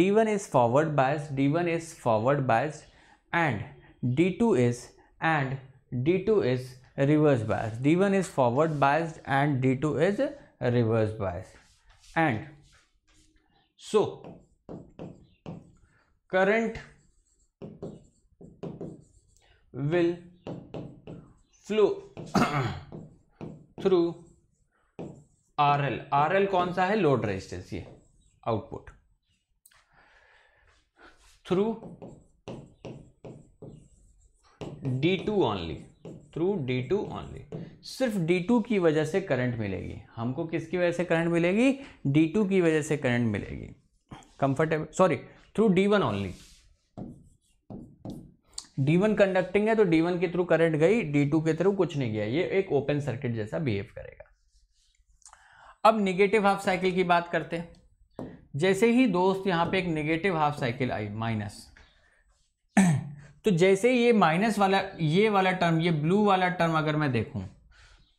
D1 is forward biased and D2 is reverse biased. And so current will flow through RL. RL कौन सा है? लोड रेजिस्टेंस, ये output. Through D2 only, सिर्फ D2 की वजह से current मिलेगी हमको। किसकी वजह से करंट मिलेगी? D2 की वजह से करंट मिलेगी। Comfortable, sorry, through D1 only. D1 conducting है तो D1 के थ्रू करंट गई, D2 के थ्रू कुछ नहीं गया। ये एक ओपन सर्किट जैसा बिहेव करेगा। अब निगेटिव हाफ साइकिल की बात करते हैं। जैसे ही दोस्त यहाँ पे एक निगेटिव हाफ साइकिल आई, माइनस, तो जैसे ही ये माइनस वाला, ये वाला टर्म, ये ब्लू वाला टर्म अगर मैं देखूं,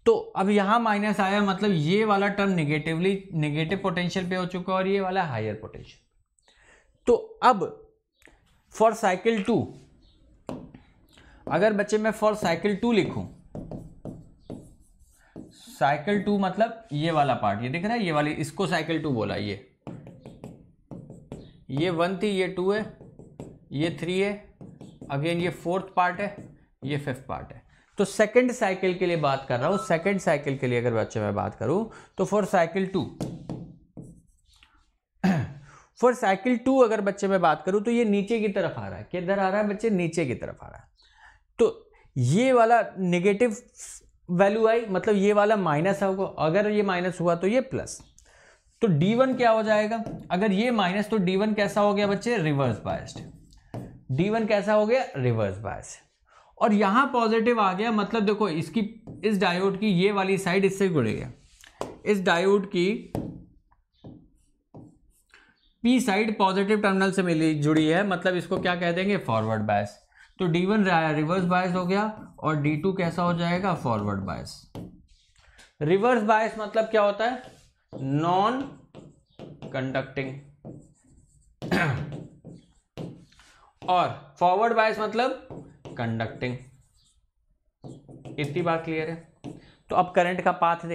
तो अब यहाँ माइनस आया, मतलब ये वाला टर्म निगेटिव पोटेंशियल पे हो चुका और ये वाला हायर पोटेंशियल। तो अब फॉर साइकिल 2, अगर बच्चे मैं फॉर साइकिल 2 लिखूं, साइकिल 2 मतलब ये वाला पार्ट, ये दिख रहा है, ये वाली, इसको साइकिल 2 बोला। ये 1 थी, ये 2 है, ये 3 है, अगेन ये 4th पार्ट है, ये 5th पार्ट है। तो सेकंड साइकिल के लिए बात कर रहा हूं, अगर बच्चे मैं बात करूं तो फॉर साइकिल 2, अगर बच्चे मैं बात करूं तो ये नीचे की तरफ आ रहा है। किधर आ रहा है बच्चे? नीचे की तरफ आ रहा है। तो ये वाला नेगेटिव वैल्यू आई, मतलब ये वाला माइनस होगा, अगर ये माइनस हुआ तो ये प्लस। तो D1 क्या हो जाएगा? अगर ये माइनस, तो D1 कैसा हो गया बच्चे? Reverse biased. और यहां पॉजिटिव आ गया, मतलब देखो इसकी, इस डायोड की ये वाली साइड इससे जुड़ गया, इस डायोड की P साइड पॉजिटिव टर्मिनल से मिली जुड़ी है, मतलब इसको क्या कह देंगे? Forward bias. तो D1 रिवर्स बायस हो गया और D2 कैसा हो जाएगा? Forward bias. रिवर्स बायस मतलब क्या होता है? नॉन कंडक्टिंग और फॉरवर्ड बायस मतलब कंडक्टिंग। इतनी बात क्लियर है? तो अब करंट का पाथ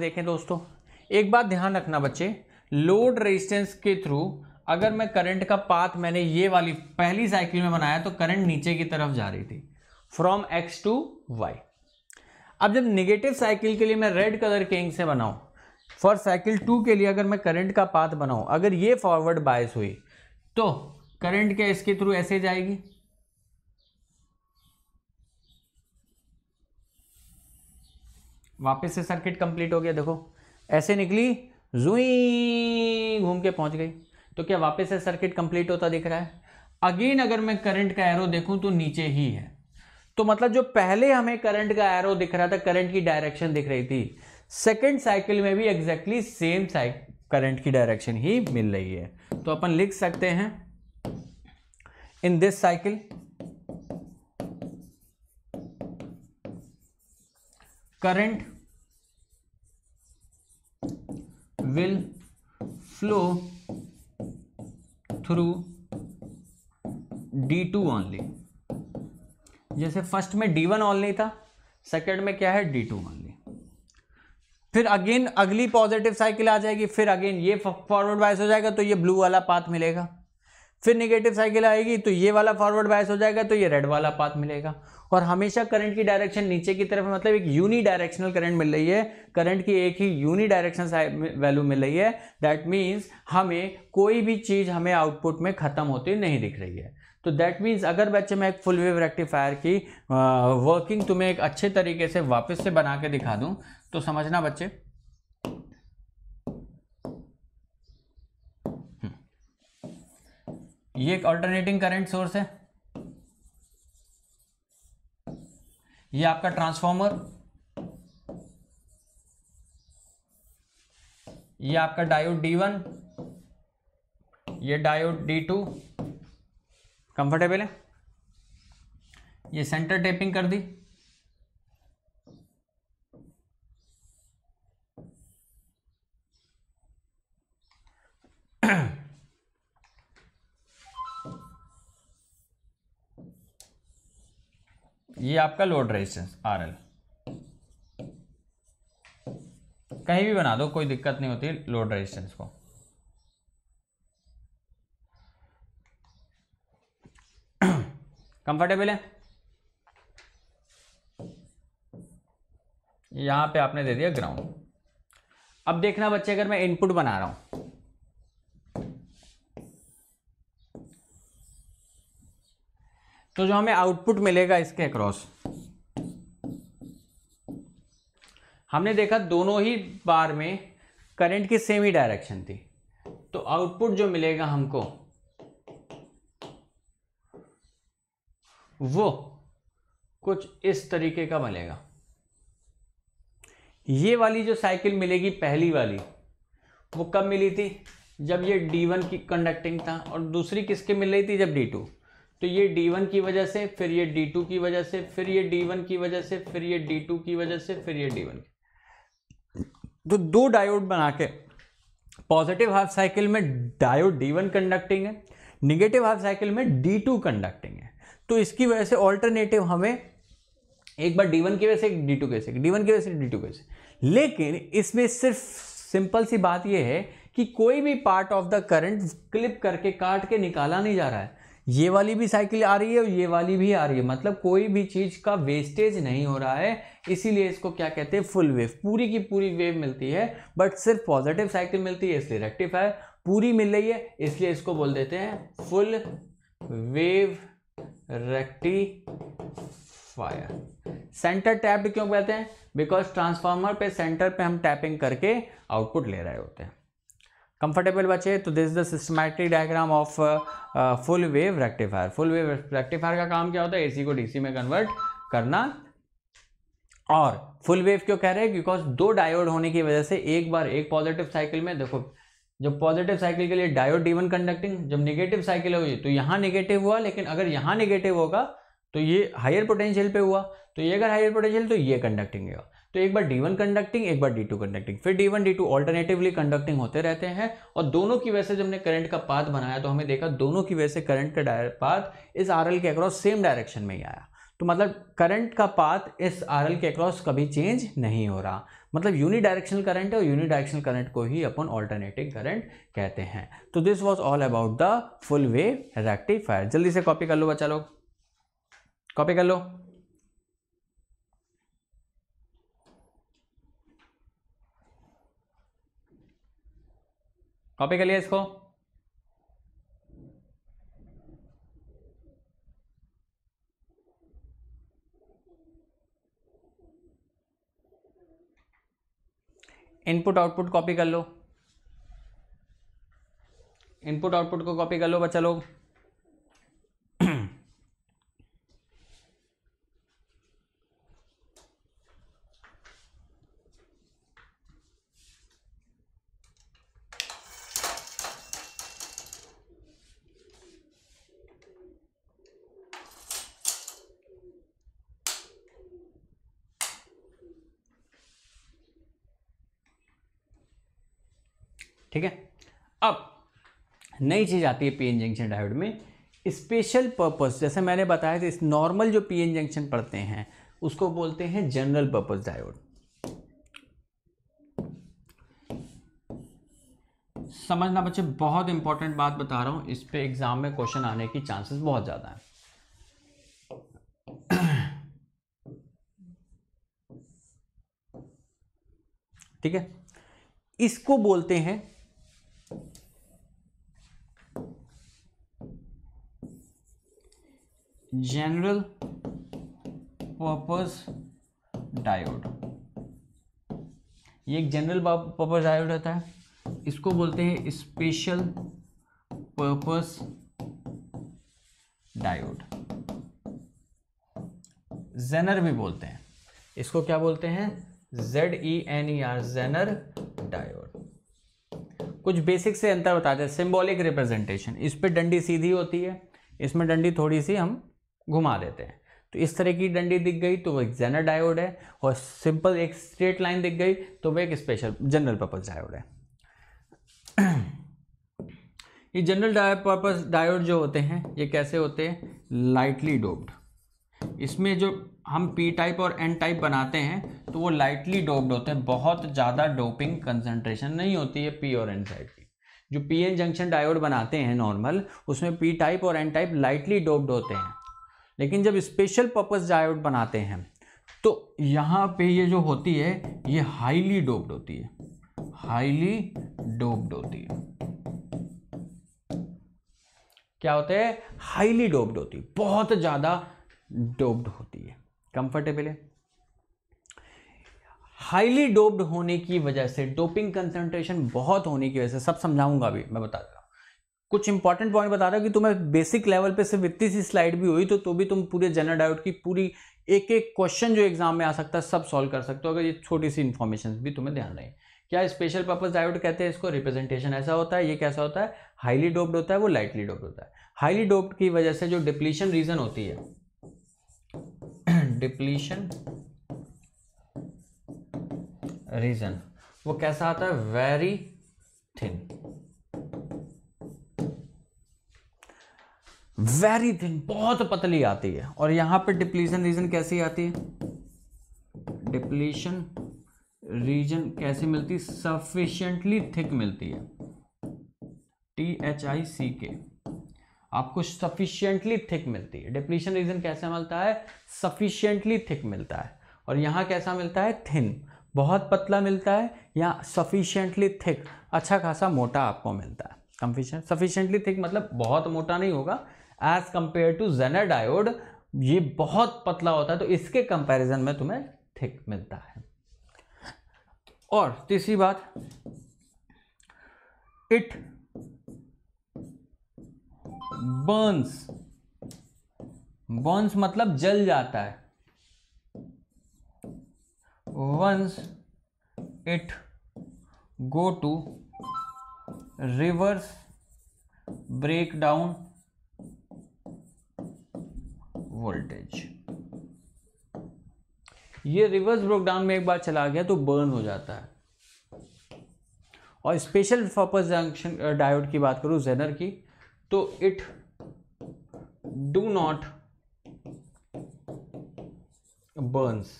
देखें, दोस्तों एक बात ध्यान रखना बच्चे, लोड रेजिस्टेंस के थ्रू अगर मैं करंट का पाथ, मैंने ये वाली पहली साइकिल में बनाया तो करंट नीचे की तरफ जा रही थी, फ्रॉम एक्स टू वाई। अब जब नेगेटिव साइकिल के लिए मैं रेड कलर के इंक से बनाऊं, फॉर साइकिल 2 के लिए अगर मैं करंट का पाथ बनाऊं, अगर ये फॉरवर्ड बायस हुई तो करंट क्या इसके थ्रू ऐसे जाएगी? वापस से सर्किट कंप्लीट हो गया। देखो ऐसे निकली, जुई घूम के पहुंच गई। तो क्या वापस से सर्किट कंप्लीट होता दिख रहा है? अगेन अगर मैं करंट का एरो देखूं तो नीचे ही है। तो मतलब जो पहले हमें करंट का एरो दिख रहा था, करंट की डायरेक्शन दिख रही थी, सेकंड साइकिल में भी एग्जैक्टली सेम करंट की डायरेक्शन ही मिल रही है। तो अपन लिख सकते हैं in this cycle current will flow through D2 only. जैसे फर्स्ट में D1 ओनली था, सेकंड में क्या है? D2 only. फिर अगेन अगली पॉजिटिव साइकिल आ जाएगी, फिर अगेन ये फॉरवर्ड बायस हो जाएगा तो ये ब्लू वाला पाथ मिलेगा, फिर निगेटिव साइकिल आएगी तो ये वाला फॉरवर्ड बायस हो जाएगा, तो ये रेड वाला पाथ मिलेगा। और हमेशा करंट की डायरेक्शन नीचे की तरफ, मतलब एक यूनी डायरेक्शनल करंट मिल रही है, करंट की एक ही यूनी डायरेक्शनल वैल्यू मिल रही है। दैट मीन्स हमें कोई भी चीज़ हमें आउटपुट में ख़त्म होती नहीं दिख रही है। तो दैट मीन्स अगर बच्चे मैं एक फुल वेव रेक्टिफायर की वर्किंग तुम्हें एक अच्छे तरीके से वापस से बना के दिखा दूँ तो समझना बच्चे, ये एक अल्टरनेटिंग करंट सोर्स है, ये आपका ट्रांसफॉर्मर, ये आपका डायोड D1, ये डायोड D2। कंफर्टेबल है? ये सेंटर टेपिंग कर दी, ये आपका लोड रेजिस्टेंस RL, कहीं भी बना दो कोई दिक्कत नहीं होती लोड रेजिस्टेंस को। कंफर्टेबल है? यहां पे आपने दे दिया ग्राउंड। अब देखना बच्चे, अगर मैं इनपुट बना रहा हूं, तो जो हमें आउटपुट मिलेगा इसके अक्रॉस, हमने देखा दोनों ही बार में करंट की सेम ही डायरेक्शन थी, तो आउटपुट जो मिलेगा हमको वो कुछ इस तरीके का मिलेगा। ये वाली जो साइकिल मिलेगी पहली वाली, वो कब मिली थी? जब ये D1 की कंडक्टिंग था, और दूसरी किसके मिल रही थी? जब D2। तो ये D1 की वजह से, फिर ये D2 की वजह से, फिर ये D1 की वजह से, फिर ये D2 की वजह से, फिर ये D1। तो दो डायोड बना के पॉजिटिव हाफ साइकिल में डायोड D1 कंडक्टिंग है, निगेटिव हाफ साइकिल में D2 कंडक्टिंग है। तो इसकी वजह से ऑल्टरनेटिव हमें एक बार D1 की वजह से, एक D2 की वजह से, D1 की वजह से, D2 की वजह से। लेकिन इसमें सिर्फ सिंपल सी बात यह है कि कोई भी part of the current clip करके काट के निकाला नहीं जा रहा है। ये वाली भी साइकिल आ रही है और ये वाली भी आ रही है, मतलब कोई भी चीज़ का वेस्टेज नहीं हो रहा है। इसीलिए इसको क्या कहते हैं? Full wave. पूरी की पूरी वेव मिलती है, बट सिर्फ पॉजिटिव साइकिल मिलती है, इसलिए रेक्टिफायर। पूरी मिल रही है, इसलिए इसको बोल देते हैं full wave rectifier. Centre tapped क्यों कहते हैं? बिकॉज ट्रांसफार्मर पे सेंटर पे हम टैपिंग करके आउटपुट ले रहे होते हैं। कंफर्टेबल बचे? तो this is the systematic diagram of full wave rectifier. Full wave rectifier का काम क्या होता है? एसी को डीसी में कन्वर्ट करना। और फुल वेव क्यों कह रहे हैं? बिकॉज दो डायोड होने की वजह से एक बार एक पॉजिटिव साइकिल में, देखो जब पॉजिटिव साइकिल के लिए डायोड D1 कंडक्टिंग, जब निगेटिव साइकिल हुई तो यहाँ निगेटिव हुआ, लेकिन अगर यहाँ निगेटिव होगा तो ये हायर पोटेंशियल पे हुआ, तो ये अगर हायर पोटेंशियल तो ये कंडक्टिंग होगा। तो एक बार D1 कंडक्टिंग, एक बार D2 कंडक्टिंग, फिर D1 D2 ऑल्टरनेटिवली कंडक्टिंग होते रहते हैं। और दोनों की वजह से जब हमने करंट का पाथ बनाया तो हमें देखा दोनों की वजह से करंट का पाथ इस RL के अक्रॉस सेम डायरेक्शन में ही आया। तो मतलब करंट का पाथ इस RL के अक्रॉस कभी चेंज नहीं हो रहा, मतलब यूनी डायरेक्शनल करंट है, और यूनी डायरेक्शनल करंट को ही अपन ऑल्टरनेटिंग करंट कहते हैं। तो this was all about the full wave rectifier. जल्दी से कॉपी कर लो बच्चा लोग, कॉपी कर लो। कॉपी कर लिया इसको? इनपुट आउटपुट कॉपी कर लो, इनपुट आउटपुट को कॉपी कर लो बच्चा लोग। ठीक है, अब नई चीज़ आती है पीएन जंक्शन डायोड में, स्पेशल पर्पस। जैसे मैंने बताया था, इस नॉर्मल जो पीएन जंक्शन पढ़ते हैं उसको बोलते हैं जनरल पर्पस डायोड। समझना बच्चे, बहुत इंपॉर्टेंट बात बता रहा हूँ, इस पे एग्जाम में क्वेश्चन आने की चांसेस बहुत ज़्यादा हैं। ठीक है, इसको बोलते हैं जनरल पर्पस डायोड। ये एक जनरल पर्पस डायोड होता है, इसको बोलते हैं स्पेशल पर्पस डायोड, जेनर भी बोलते हैं इसको। क्या बोलते हैं? ZENER, Zener diode. कुछ बेसिक से अंतर बताते हैं। सिंबॉलिक रिप्रेजेंटेशन, इस पे डंडी सीधी होती है, इसमें डंडी थोड़ी सी हम घुमा देते हैं, तो इस तरह की डंडी दिख गई तो वो एक जेनर डायोड है, और सिंपल एक स्ट्रेट लाइन दिख गई तो वो एक स्पेशल जनरल पर्पस डायोड है। ये जनरल पर्पस डायोड जो होते हैं ये कैसे होते हैं? Lightly doped. इसमें जो हम पी टाइप और एन टाइप बनाते हैं तो वो लाइटली डोप्ड होते हैं, बहुत ज़्यादा डोपिंग कंसंट्रेशन नहीं होती है पी और एन टाइप की। जो पी एन जंक्शन डायोड बनाते हैं नॉर्मल, उसमें पी टाइप और एन टाइप लाइटली डोप्ड होते हैं, लेकिन जब स्पेशल पर्पस डायोड बनाते हैं तो यहाँ पे ये जो होती है ये हाईली डोप्ड होती है, हाईली डोप्ड होती है। क्या होते हैं? हाईली डोप्ड होती है, बहुत ज़्यादा डोप्ड होती है। कंफर्टेबल है? हाईली डोप्ड होने की वजह से, डोपिंग कंसंट्रेशन बहुत होने की वजह से, सब समझाऊंगा भी मैं, बता रहा हूँ कुछ इंपॉर्टेंट पॉइंट बता रहा हूँ कि तुम्हें बेसिक लेवल पे सिर्फ इतनी सी स्लाइड भी हुई तो भी तुम पूरे जेनर डायोड की पूरी एक एक क्वेश्चन जो एग्जाम में आ सकता है सब सॉल्व कर सकते हो, अगर ये छोटी सी इंफॉर्मेशन भी तुम्हें ध्यान रहे। क्या स्पेशल पर्पस डायोड कहते हैं इसको? रिप्रेजेंटेशन ऐसा होता है, ये कैसा होता है? हाईली डोप्ड होता है, वो लाइटली डोप्ड होता है। हाईली डोप्ड की वजह से जो डिप्लीशन रीजन होती है, डिप्लीशन रीजन वो कैसा आता है? वेरी थिन, वेरी थिन, बहुत पतली आती है। और यहां पे डिप्लीशन रीजन कैसी आती है? डिप्लीशन रीजन कैसे मिलती? सफिशिएंटली थिक मिलती है, THICK, आपको सफिशिएंटली थिक मिलती है। डिप्लीशन रीजन कैसे मिलता है? सफिशिएंटली थिक मिलता है। और यहाँ कैसा मिलता है? थिन, बहुत पतला मिलता है, या सफिशिएंटली थिक अच्छा खासा मोटा आपको मिलता है। कंफ्यूजन, सफिशिएंटली थिक मतलब बहुत मोटा नहीं होगा, as compare to Zener diode ये बहुत पतला होता है, तो इसके कंपैरिजन में तुम्हें थिक मिलता है। और तीसरी बात, इट बर्न्स, बर्न्स मतलब जल जाता है, once it go to reverse break down voltage. ये रिवर्स ब्रेक डाउन में एक बार चला गया तो बर्न हो जाता है। और स्पेशल पर्पस जंक्शन डायोड की बात करूं जेनर की, तो इट डू नॉट बर्न्स,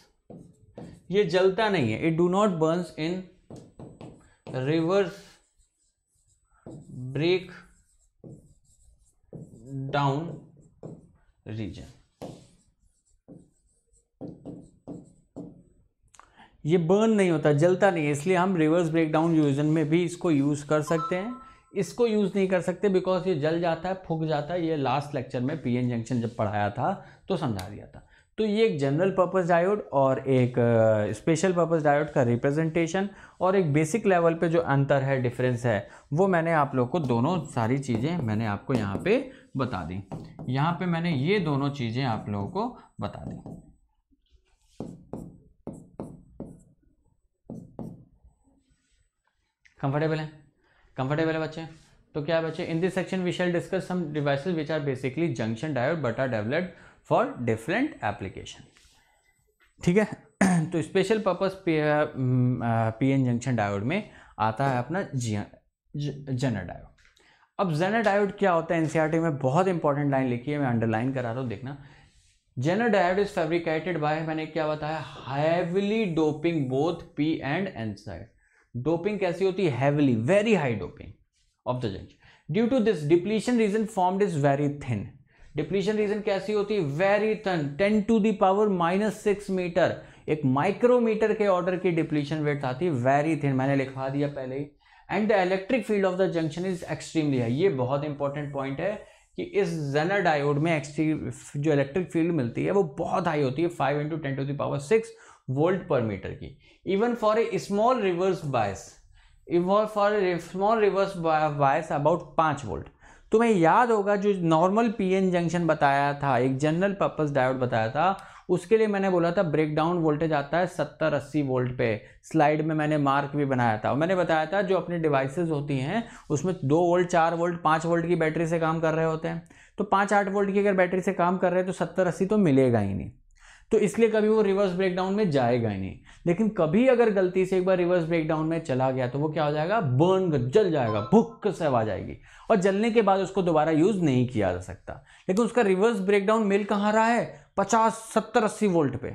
ये जलता नहीं है, it do not burns in reverse break down region. ये बर्न नहीं होता, जलता नहीं है, इसलिए हम रिवर्स ब्रेक डाउन रीजन में भी इसको यूज़ कर सकते हैं। इसको यूज़ नहीं कर सकते बिकॉज ये जल जाता है, फूक जाता है। ये लास्ट लेक्चर में पीएन जंक्शन जब पढ़ाया था तो समझा दिया था। तो ये एक जनरल पर्पस डायोड और एक स्पेशल पर्पस डायोड का रिप्रेजेंटेशन और एक बेसिक लेवल पे जो अंतर है, डिफरेंस है, वो मैंने आप लोग को दोनों सारी चीज़ें मैंने आपको यहाँ पे बता दी। यहाँ पे मैंने ये दोनों चीज़ें आप लोगों को बता दी। कंफर्टेबल है? कंफर्टेबल है बच्चे? तो क्या बच्चे, in this section we shall discuss some devices which are basically junction diode but are developed for different application. ठीक है, तो special purpose PN junction diode में आता है अपना जेनर डायोड। अब जेनर डायोड क्या होता है? एनसीईआरटी में बहुत इंपॉर्टेंट लाइन लिखी है, मैं अंडरलाइन करा रहा हूँ, देखना। Zener diode is fabricated by, मैंने क्या बताया, heavily doping both P and N side. Doping कैसी होती है? Heavily, very high doping. of the junction. Due to this, depletion region formed is very thin. Depletion region कैसी होती है? Very thin, 10⁻⁻⁶ metre, एक माइक्रोमीटर के ऑर्डर की depletion width आती है, वेरी थिन, मैंने लिखवा दिया पहले ही. And the electric field of the junction is extremely high. ये बहुत इंपॉर्टेंट पॉइंट है कि इस जेनर डायोड में जो इलेक्ट्रिक फील्ड मिलती है वो बहुत हाई होती है, 5×10⁶ वोल्ट/मीटर की. Even for a small reverse bias, about 5 volt. तुम्हें याद होगा जो नॉर्मल पीएन जंक्शन बताया था, एक जनरल पर्पस डायोड बताया था, उसके लिए मैंने बोला था ब्रेकडाउन वोल्टेज आता है 70-80 वोल्ट पे. स्लाइड में मैंने मार्क भी बनाया था और मैंने बताया था जो अपने डिवाइसेस होती हैं उसमें 2 वोल्ट, 4 वोल्ट, 5 वोल्ट की बैटरी से काम कर रहे होते हैं. तो 5-8 वोल्ट की अगर बैटरी से काम कर रहे हैं तो 70-80 तो मिलेगा ही नहीं, तो इसलिए कभी वो रिवर्स ब्रेकडाउन में जाएगा ही नहीं. लेकिन कभी अगर गलती से एक बार रिवर्स ब्रेकडाउन में चला गया तो वो क्या हो जाएगा? बर्न, जल जाएगा, भुक से आवाज आएगी और जलने के बाद उसको दोबारा यूज नहीं किया जा सकता. लेकिन उसका रिवर्स ब्रेकडाउन मिल कहाँ रहा है? 50-70-80 वोल्ट पे.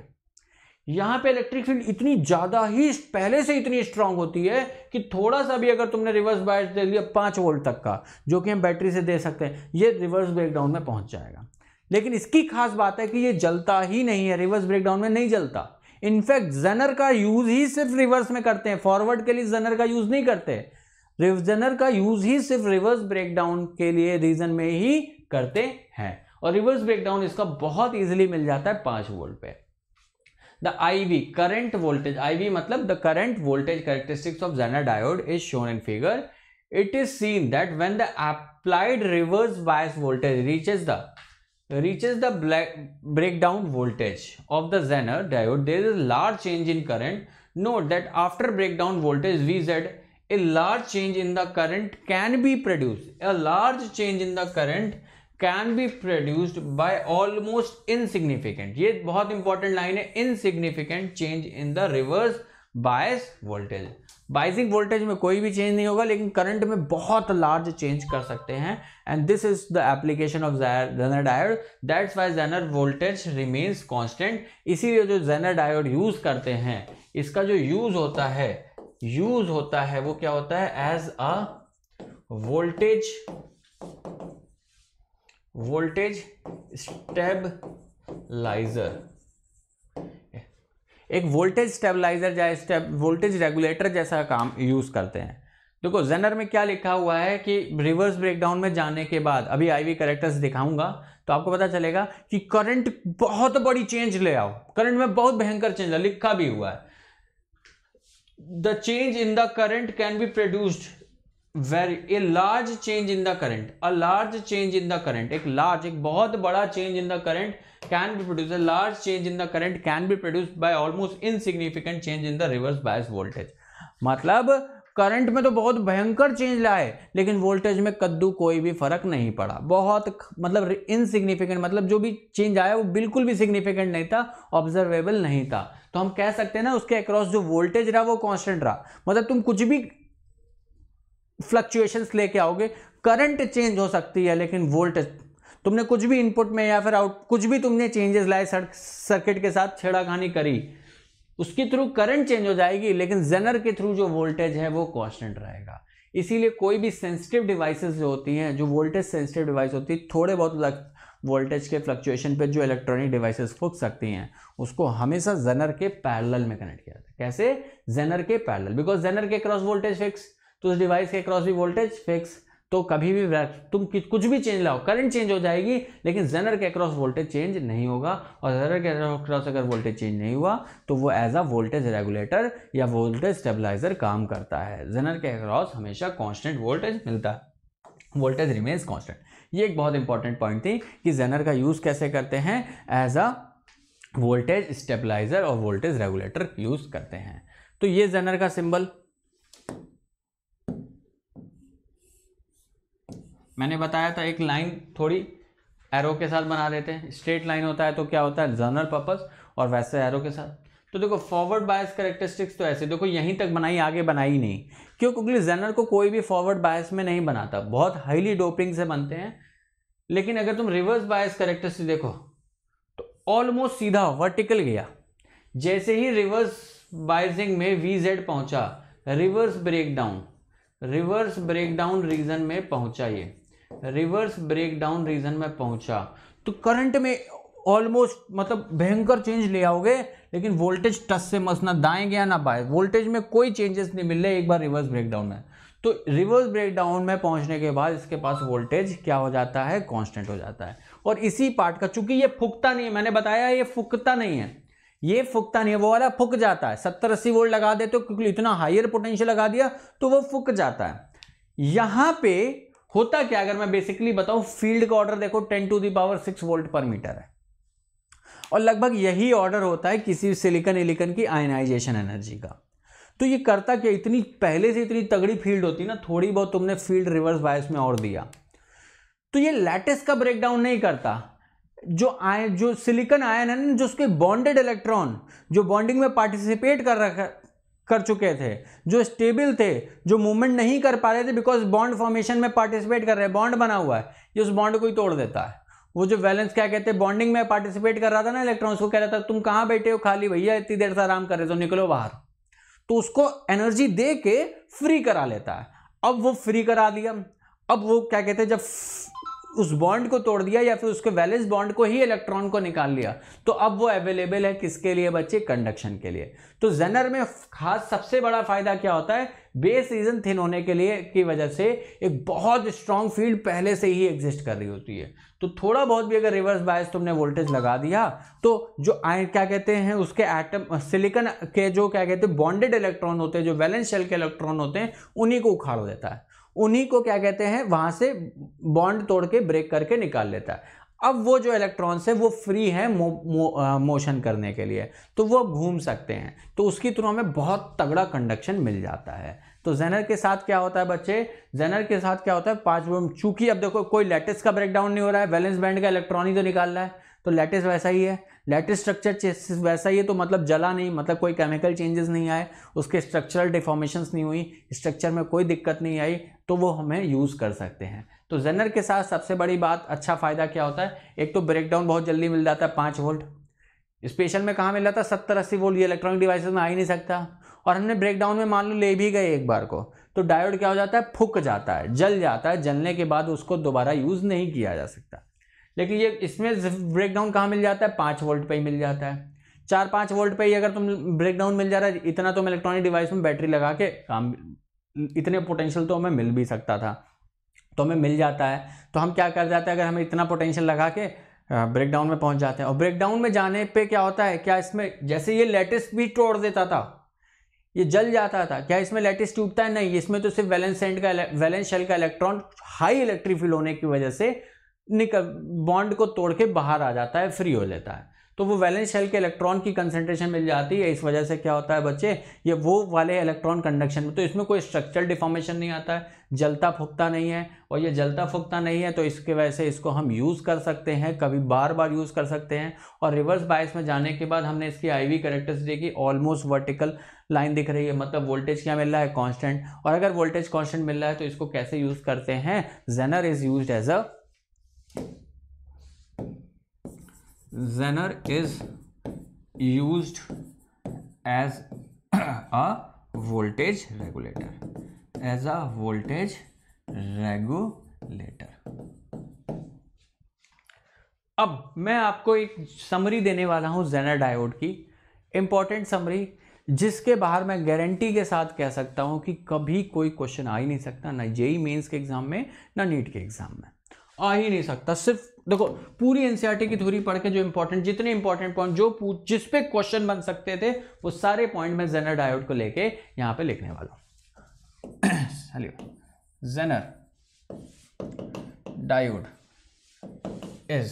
यहाँ पे इलेक्ट्रिक फील्ड इतनी ज्यादा ही पहले से इतनी स्ट्रांग होती है कि थोड़ा सा भी अगर तुमने रिवर्स बायस दे दिया 5 वोल्ट तक का, जो कि हम बैटरी से दे सकते हैं, ये रिवर्स ब्रेकडाउन में पहुंच जाएगा. लेकिन इसकी खास बात है कि ये जलता ही नहीं है, रिवर्स ब्रेकडाउन में नहीं जलता. इनफैक्ट जेनर का यूज ही सिर्फ रिवर्स में करते हैं, फॉरवर्ड के लिए जेनर का यूज नहीं करते. जेनर का यूज ही सिर्फ रिवर्स ब्रेकडाउन के लिए रीजन में ही करते हैं. और रिवर्स ब्रेकडाउन इसका बहुत इजीली मिल जाता है 5 वोल्ट पे. The IV, current voltage, IV मतलब the current voltage characteristics of Zener diode is shown in figure. It is seen that when the applied reverse bias voltage reaches the breakdown voltage of the Zener diode, there is a large change in current. Note that after breakdown voltage VZ, a large change in the current can be produced. A large change in the current can be produced by almost insignificant. ये बहुत important line है, insignificant change in the reverse bias voltage. Biasing voltage में कोई भी change नहीं होगा लेकिन current में बहुत लार्ज चेंज कर सकते हैं. And this is the application of Zener diode, that's why Zener voltage remains constant. इसीलिए जो जेनर डायोड यूज करते हैं, इसका जो यूज होता है वो क्या होता है? As a voltage stabiliser. एक वोल्टेज स्टेबलाइजर जैसा, वोल्टेज रेगुलेटर जैसा काम यूज करते हैं. देखो जेनर में क्या लिखा हुआ है कि रिवर्स ब्रेकडाउन में जाने के बाद, अभी आईवी करेक्टर्स दिखाऊंगा तो आपको पता चलेगा कि करंट बहुत बड़ी चेंज ले आओ, करंट में बहुत भयंकर चेंज लिखा भी हुआ है. The change in the current can be produced very, a large change in the current, a large change in the current, एक लार्ज, एक बहुत बड़ा change in the current can be produced, a large change in the current can be produced by almost insignificant change in the reverse bias voltage. मतलब current में तो बहुत भयंकर change लाए लेकिन वोल्टेज में कद्दू कोई भी फर्क नहीं पड़ा, बहुत मतलब इनसिग्निफिकेंट, मतलब जो भी चेंज आया वो बिल्कुल भी सिग्निफिकेंट नहीं था, ऑब्जर्वेबल नहीं था. तो हम कह सकते हैं ना उसके अक्रॉस जो वोल्टेज रहा वो कॉन्स्टेंट रहा. मतलब तुम कुछ भी फ्लक्चुएशंस लेके आओगे, करंट चेंज हो सकती है लेकिन वोल्टेज, तुमने कुछ भी इनपुट में या फिर आउट कुछ भी तुमने चेंजेस लाए, सर्किट के साथ छेड़खानी करी, उसके थ्रू करंट चेंज हो जाएगी लेकिन जेनर के थ्रू जो वोल्टेज है वो कांस्टेंट रहेगा. इसीलिए कोई भी सेंसिटिव डिवाइसेस जो होती हैं, जो वोल्टेज सेंसिटिव डिवाइस होती है, थोड़े बहुत वोल्टेज के फ्लक्चुएशन पे जो इलेक्ट्रॉनिक डिवाइसेस फूंक सकती हैं उसको हमेशा जेनर के पैरेलल में कनेक्ट किया जाता है. कैसे? जेनर के पैरेलल, बिकॉज जेनर के क्रॉस वोल्टेज फिक्स, तो उस डिवाइस के क्रॉस भी वोल्टेज फिक्स. तो कभी भी तुम कुछ भी चेंज लाओ, करंट चेंज हो जाएगी लेकिन जेनर के अक्रॉस वोल्टेज चेंज नहीं होगा. और जेनर के अक्रॉस अगर वोल्टेज चेंज नहीं हुआ तो वो एज अ वोल्टेज रेगुलेटर या वोल्टेज स्टेबलाइजर काम करता है. जेनर के अक्रॉस हमेशा कांस्टेंट वोल्टेज मिलता है, वोल्टेज रिमेन्स कांस्टेंट. ये एक बहुत इंपॉर्टेंट पॉइंट थी कि जेनर का यूज कैसे करते हैं, एज अ वोल्टेज स्टेबलाइजर और वोल्टेज रेगुलेटर यूज करते हैं. तो ये जेनर का सिंबल मैंने बताया था, एक लाइन थोड़ी एरो के साथ बना देते हैं, स्ट्रेट लाइन होता है तो क्या होता है? जनरल पर्पस, और वैसे एरो के साथ. तो देखो फॉरवर्ड बायस कैरेक्टरिस्टिक्स तो ऐसे देखो यहीं तक बनाई, आगे बनाई नहीं, क्यों? क्योंकि जनरल को कोई भी फॉरवर्ड बायस में नहीं बनाता, बहुत हाईली डोपिंग से बनते हैं. लेकिन अगर तुम रिवर्स बायस कैरेक्टरिस्टिक्स देखो तो ऑलमोस्ट सीधा वर्टिकल गया. जैसे ही रिवर्स बायसिंग में वी जेड पहुंचा, reverse breakdown, reverse breakdown region में पहुंचा, ये रिवर्स ब्रेकडाउन रीजन में पहुंचा तो करंट में ऑलमोस्ट मतलब भयंकर चेंज ले आओगे, लेकिन वोल्टेज टच से मस ना दाएं गया ना बाएं, वोल्टेज में कोई चेंजेस नहीं मिल रहे एक बार रिवर्स ब्रेकडाउन में। तो रिवर्स ब्रेकडाउन में पहुंचने के बाद इसके पास वोल्टेज क्या हो जाता है, कांस्टेंट हो जाता है। और इसी पार्ट का चूंकि ये फूकता नहीं है, मैंने बताया ये फूकता नहीं है, ये फूकता नहीं है, वो वाला फूक जाता है। 70-80 वोल्ट लगा देते हो क्योंकि इतना हायर पोटेंशियल लगा दिया तो वो फूक जाता है। यहां पे होता क्या, अगर मैं बेसिकली बताऊं फील्ड का ऑर्डर देखो 10⁶ वोल्ट पर मीटर है, और लगभग यही ऑर्डर होता है किसी सिलिकॉन इलिकॉन की आयनाइजेशन एनर्जी का। तो ये करता क्या, इतनी पहले से इतनी तगड़ी फील्ड होती ना, थोड़ी बहुत तुमने फील्ड रिवर्स बायस में और दिया तो ये लैटिस का ब्रेकडाउन नहीं करता। जो सिलिकॉन आयन है ना, जो उसके बॉन्डेड इलेक्ट्रॉन जो बॉन्डिंग में पार्टिसिपेट कर चुके थे, जो स्टेबल थे, जो मूवमेंट नहीं कर पा रहे थे बिकॉज बॉन्ड फॉर्मेशन में पार्टिसिपेट कर रहे हैं, बॉन्ड बना हुआ है, ये उस बॉन्ड को ही तोड़ देता है। वो जो वैलेंस क्या कहते हैं, बॉन्डिंग में पार्टिसिपेट कर रहा था ना इलेक्ट्रॉन्स को, कह रहा था तुम कहाँ बैठे हो खाली भैया, इतनी देर से आराम कर रहे हो, निकलो बाहर। तो उसको एनर्जी दे के फ्री करा लेता है। अब वो फ्री करा दिया, अब वो क्या कहते हैं, जब उस बॉन्ड को तोड़ दिया या फिर उसके वैलेंस बॉन्ड को ही इलेक्ट्रॉन को निकाल लिया, तो अब वो अवेलेबल है किसके लिए बच्चे, कंडक्शन के लिए। तो जेनर में खास सबसे बड़ा फायदा क्या होता है, बेस रीजन थिन होने के लिए की वजह से एक बहुत स्ट्रांग फील्ड पहले से ही एग्जिस्ट कर रही होती है। तो थोड़ा बहुत भी अगर रिवर्स बायस तुमने वोल्टेज लगा दिया तो जो आयन क्या कहते हैं उसके एटम, सिलिकॉन के जो क्या कहते हैं बॉन्डेड इलेक्ट्रॉन होते हैं, जो वैलेंस शेल के इलेक्ट्रॉन होते हैं, उन्हीं को उखाड़ देता है, उन्हीं को क्या कहते हैं वहां से बॉन्ड तोड़ के ब्रेक करके निकाल लेता है। अब वो जो इलेक्ट्रॉन्स है वो फ्री है मोशन करने के लिए, तो वो घूम सकते हैं, तो उसकी तुलना में बहुत तगड़ा कंडक्शन मिल जाता है। तो जेनर के साथ क्या होता है बच्चे, जेनर के साथ क्या होता है, 5 वोल्ट, चूंकि अब देखो कोई लैटिस का ब्रेकडाउन नहीं हो रहा है, वैलेंस बैंड का इलेक्ट्रॉन ही तो निकाल रहा है, तो लैटिस वैसा ही है, लैटिस स्ट्रक्चर वैसा ही है, तो मतलब जला नहीं, मतलब कोई केमिकल चेंजेस नहीं आए, उसके स्ट्रक्चरल डिफॉर्मेशंस नहीं हुई, स्ट्रक्चर में कोई दिक्कत नहीं आई, तो वो हमें यूज़ कर सकते हैं। तो जेनर के साथ सबसे बड़ी बात, अच्छा फ़ायदा क्या होता है, एक तो ब्रेकडाउन बहुत जल्दी मिल जाता है 5 वोल्ट, स्पेशल में कहाँ मिल जाता है 70-80 वोल्ट, ये इलेक्ट्रॉनिक डिवाइसेस में आ ही नहीं सकता। और हमने ब्रेकडाउन में मान लो ले भी गए एक बार को, तो डायोड क्या हो जाता है, फूक जाता है, जल जाता है, जलने के बाद उसको दोबारा यूज़ नहीं किया जा सकता। लेकिन ये इसमें ब्रेकडाउन कहाँ मिल जाता है, 5 वोल्ट पे ही मिल जाता है, 4-5 वोल्ट पे ही अगर तुम ब्रेकडाउन मिल जा रहा है, इतना तो इलेक्ट्रॉनिक डिवाइस में बैटरी लगा के काम, इतने पोटेंशियल तो हमें मिल भी सकता था, तो हमें मिल जाता है। तो हम क्या कर जाते हैं, अगर हमें इतना पोटेंशियल लगा के ब्रेकडाउन में पहुँच जाते हैं। और ब्रेकडाउन में जाने पर क्या होता है, क्या इसमें जैसे ये लेटेस्ट भी तोड़ देता था, ये जल जाता था, क्या इसमें लैटिस टूटता है, नहीं, इसमें तो सिर्फ वैलेंस शेल का इलेक्ट्रॉन हाई इलेक्ट्रिक फील्ड होने की वजह से निकल बॉन्ड को तोड़ के बाहर आ जाता है, फ्री हो लेता है, तो वो वैलेंस शेल के इलेक्ट्रॉन की कंसंट्रेशन मिल जाती है। इस वजह से क्या होता है बच्चे, ये वो वाले इलेक्ट्रॉन कंडक्शन में, तो इसमें कोई स्ट्रक्चरल डिफॉर्मेशन नहीं आता है, जलता फूकता नहीं है, और ये जलता फूकता नहीं है तो इसके वजह से इसको हम यूज़ कर सकते हैं, कभी बार बार यूज़ कर सकते हैं। और रिवर्स बायस में जाने के बाद हमने इसकी IV कैरेक्टरिस्टिक्स देखी, ऑलमोस्ट वर्टिकल लाइन दिख रही है, मतलब वोल्टेज क्या मिल रहा है, कॉन्स्टेंट। और अगर वोल्टेज कॉन्स्टेंट मिल रहा है तो इसको कैसे यूज़ करते हैं, Jenner is use as a voltage regulator, as a voltage regulator। अब मैं आपको एक समरी देने वाला हूं जेनर डायोड की, इंपॉर्टेंट समरी, जिसके बाहर मैं गारंटी के साथ कह सकता हूं कि कभी कोई क्वेश्चन आ ही नहीं सकता, ना JEE मेंस के एग्जाम में, ना नीट के एग्जाम में आ ही नहीं सकता। सिर्फ देखो पूरी एनसीईआरटी की थ्योरी पढ़ के जो इंपॉर्टेंट, जितने इंपॉर्टेंट पॉइंट जो जिस पे क्वेश्चन बन सकते थे, वो सारे पॉइंट मैं जेनर डायोड को लेके यहां पे लिखने वाला हूं। चलिए, Jenner diode is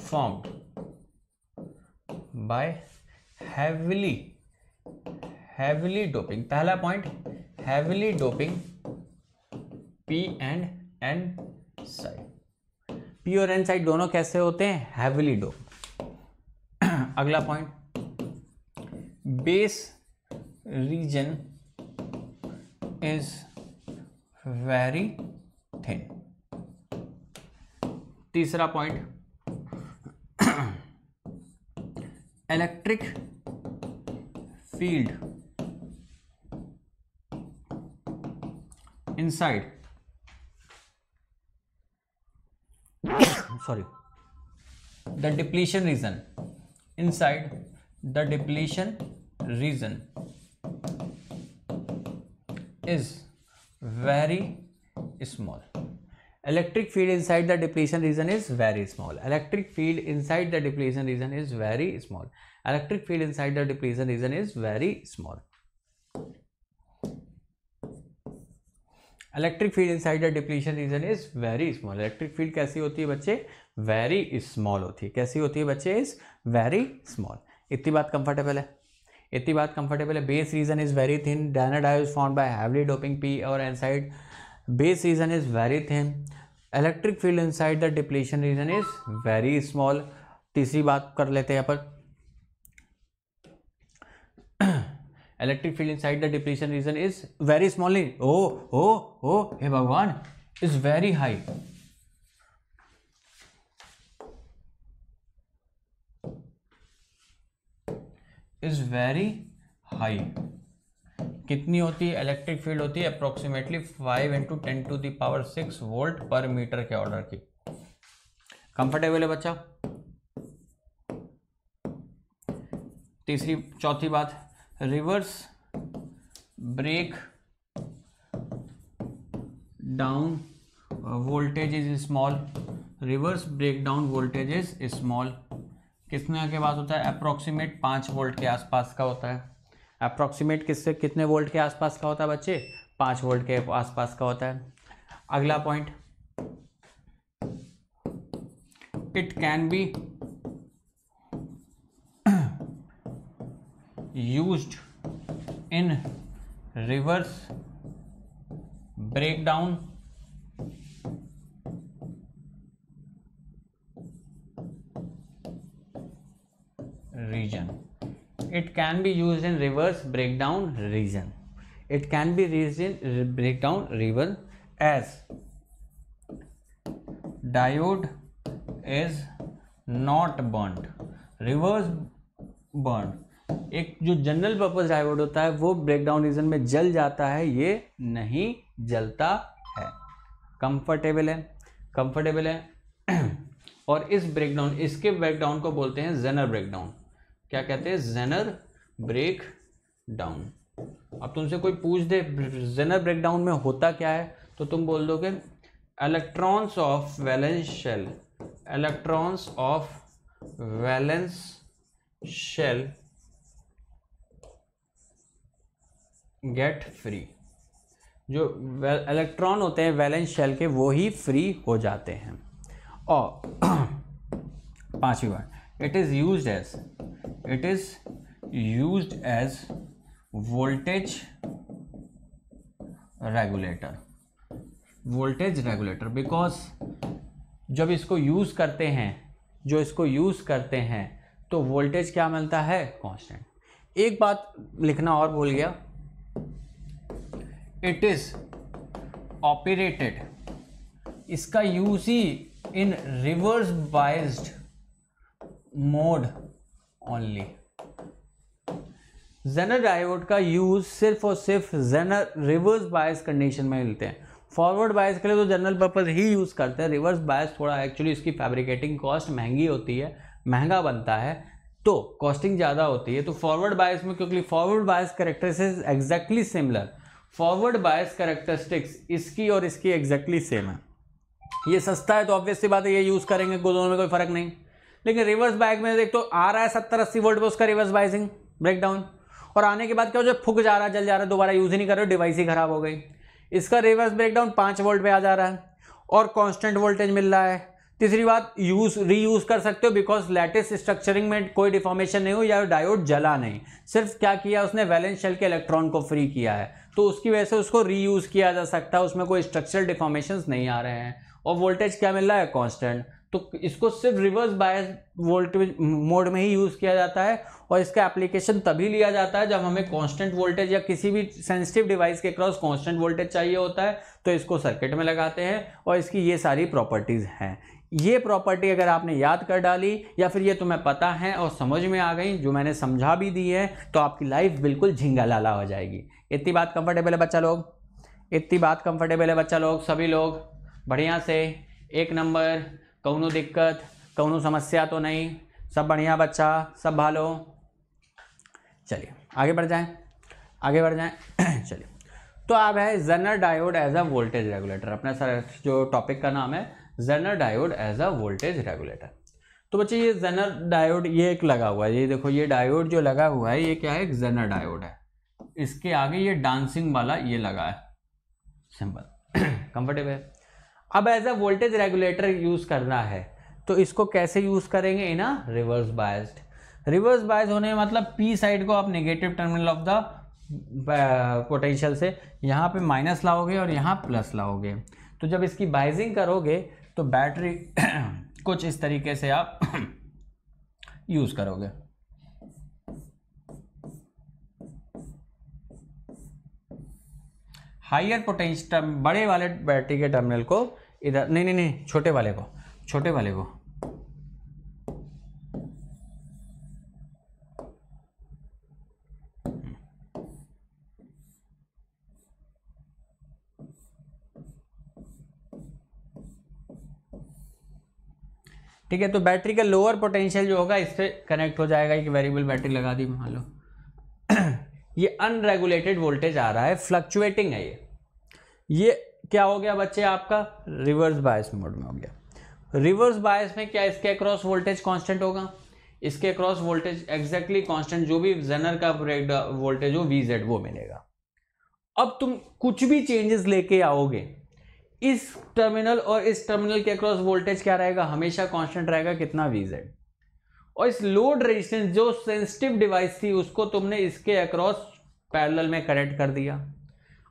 formed by heavily doping, पहला point heavily doping P and N side, P और एन साइड दोनों कैसे होते हैं, हैवीली डोप। अगला point, base region is very thin. तीसरा point, electric field inside. Sorry, the depletion region, inside the depletion region is very small. Electric field inside the depletion region is very small. Electric field inside the depletion region is very small. Electric field inside the depletion region is very small. Electric field inside the depletion region is very small. Electric field कैसी होती है बच्चे? Very small होती है. कैसी होती है बच्चे? Is very small. इतनी बात comfortable है? इतनी बात comfortable है. Base region is very thin. Zener diode is formed by heavily doping P or N side. Base region is very thin. Electric field inside the depletion region is very small. तीसरी बात कर लेते हैं यहाँ पर. Electric field inside the depletion region is very small. Oh, हे भगवान, is very high. Is very high. कितनी होती है इलेक्ट्रिक फील्ड? होती है अप्रोक्सीमेटली 5 × 10⁶ वोल्ट पर मीटर के ऑर्डर की. कंफर्टेबल है बच्चा? तीसरी चौथी बात, reverse break down voltage is small. Reverse break down voltage is small. किसने के बाद होता है? अप्रोक्सीमेट 5 वोल्ट के आसपास का होता है. अप्रॉक्सीमेट किससे कितने वोल्ट के आसपास का होता है बच्चे? 5 वोल्ट के आसपास का होता है. अगला point, it can be used in reverse breakdown region. It can be used in reverse breakdown region. It can be used in breakdown region as diode is not burnt. Reverse burn. एक जो general purpose diode होता है वो breakdown region में जल जाता है, ये नहीं जलता है. कंफर्टेबल है? कंफर्टेबल है. और इस ब्रेकडाउन, इसके ब्रेकडाउन को बोलते हैं ज़ेनर ब्रेकडाउन. क्या कहते हैं? Zener breakdown. अब तुमसे कोई पूछ दे ज़ेनर ब्रेक डाउन में होता क्या है, तो तुम बोल दोगे electrons of valence shell get free. जो इलेक्ट्रॉन होते हैं वैलेंस शेल के, वो ही फ्री हो जाते हैं. और पांचवी बार, it is used as voltage regulator. because जब इसको यूज करते हैं, जो इसको यूज करते हैं तो वोल्टेज क्या मिलता है? कांस्टेंट. एक बात लिखना और भूल गया, इट इज ऑपरेटेड. इसका यूज ही in reverse biased mode only. Zener diode का यूज सिर्फ और सिर्फ ज़ेनर रिवर्स बायस कंडीशन में मिलते हैं. फॉरवर्ड बायस के लिए तो जनरल पर्पज ही यूज करते हैं. रिवर्स बायस थोड़ा एक्चुअली इसकी फैब्रिकेटिंग कॉस्ट महंगी होती है, महंगा बनता है, तो कॉस्टिंग ज़्यादा होती है. तो फॉरवर्ड बायस में, क्योंकि forward bias characteristics exactly similar, forward bias characteristics इसकी और इसकी एग्जैक्टली सेम है. ये सस्ता है तो ऑब्वियस सी बात है ये यूज करेंगे, दोनों में कोई फर्क नहीं. लेकिन रिवर्स बाइक में देख तो आ रहा है 70-80 वोल्ट पे उसका रिवर्स बाइसिंग ब्रेकडाउन, और आने के बाद क्या हो जाए? फुक जा रहा, जल जा रहा, दोबारा यूज ही नहीं कर रहे हो, डिवाइस ही खराब हो गई. इसका रिवर्स ब्रेकडाउन 5 वोल्ट पे आ जा रहा है और कांस्टेंट वोल्टेज मिल रहा है. तीसरी बात, रीयूज कर सकते हो बिकॉज लैटिस स्ट्रक्चरिंग में कोई डिफॉर्मेशन नहीं हो, या डायोड जला नहीं, सिर्फ क्या किया उसने? वैलेंस शेल के इलेक्ट्रॉन को फ्री किया है, तो उसकी वजह से उसको रीयूज किया जा सकता है, उसमें कोई स्ट्रक्चरल डिफॉर्मेशन नहीं आ रहे हैं और वोल्टेज क्या मिल रहा है? कॉन्स्टेंट. तो इसको सिर्फ रिवर्स बायस वोल्टेज मोड में ही यूज़ किया जाता है, और इसका एप्लीकेशन तभी लिया जाता है जब हमें कांस्टेंट वोल्टेज या किसी भी सेंसिटिव डिवाइस के क्रॉस कांस्टेंट वोल्टेज चाहिए होता है, तो इसको सर्किट में लगाते हैं. और इसकी ये सारी प्रॉपर्टीज़ हैं. ये प्रॉपर्टी अगर आपने याद कर डाली या फिर ये तुम्हें पता है और समझ में आ गई, जो मैंने समझा भी दी है, तो आपकी लाइफ बिल्कुल झींगा लाला हो जाएगी. इतनी बात कंफर्टेबल है बच्चा लोग? इतनी बात कंफर्टेबल है बच्चा लोग, सभी लोग बढ़िया से एक नंबर, कौनो दिक्कत कौनो समस्या तो नहीं, सब बढ़िया बच्चा, सब भालो। चलिए आगे बढ़ जाएं, आगे बढ़ जाएं। चलिए तो अब है Zener diode as a voltage regulator, अपना सर जो टॉपिक का नाम है Zener diode as a voltage regulator. तो बच्चे ये ज़ेनर डायोड ये एक लगा हुआ है, ये देखो ये डायोड जो लगा हुआ है ये क्या है, एक ज़ेनर डायोड है। इसके आगे ये डांसिंग वाला ये लगा है, सिंपल कंफर्टेबल है। अब as a voltage regulator use करना है तो इसको कैसे यूज़ करेंगे, in a reverse biased. Reverse bias होने का मतलब पी साइड को आप negative terminal of the potential से यहाँ पे माइनस लाओगे और यहाँ प्लस लाओगे। तो जब इसकी बाइजिंग करोगे तो बैटरी कुछ इस तरीके से आप यूज़ करोगे। हायर पोटेंशियल, बड़े वाले बैटरी के टर्मिनल को इधर, नहीं नहीं नहीं, छोटे वाले को, छोटे वाले को ठीक है। तो बैटरी का लोअर पोटेंशियल जो होगा इस पर कनेक्ट हो जाएगा। एक वेरिएबल बैटरी लगा दी मान लो, ये अनरेगुलेटेड वोल्टेज आ रहा है, फ्लक्चुएटिंग है ये क्या हो गया बच्चे, आपका रिवर्स बायस मोड में हो गया। रिवर्स बायस में क्या इसके अक्रॉस वोल्टेज कांस्टेंट होगा, इसके अक्रॉस वोल्टेज एग्जैक्टली कांस्टेंट, जो भी ज़ेनर का वोल्टेज हो VZ वो मिलेगा। अब तुम कुछ भी चेंजेस लेके आओगे, इस टर्मिनल और इस टर्मिनल के अक्रॉस वोल्टेज क्या रहेगा, हमेशा कांस्टेंट रहेगा, कितना VZ। और इस लोड रेजिस्टेंस जो सेंसिटिव डिवाइस थी उसको तुमने इसके अक्रॉस पैरेलल में कनेक्ट कर दिया।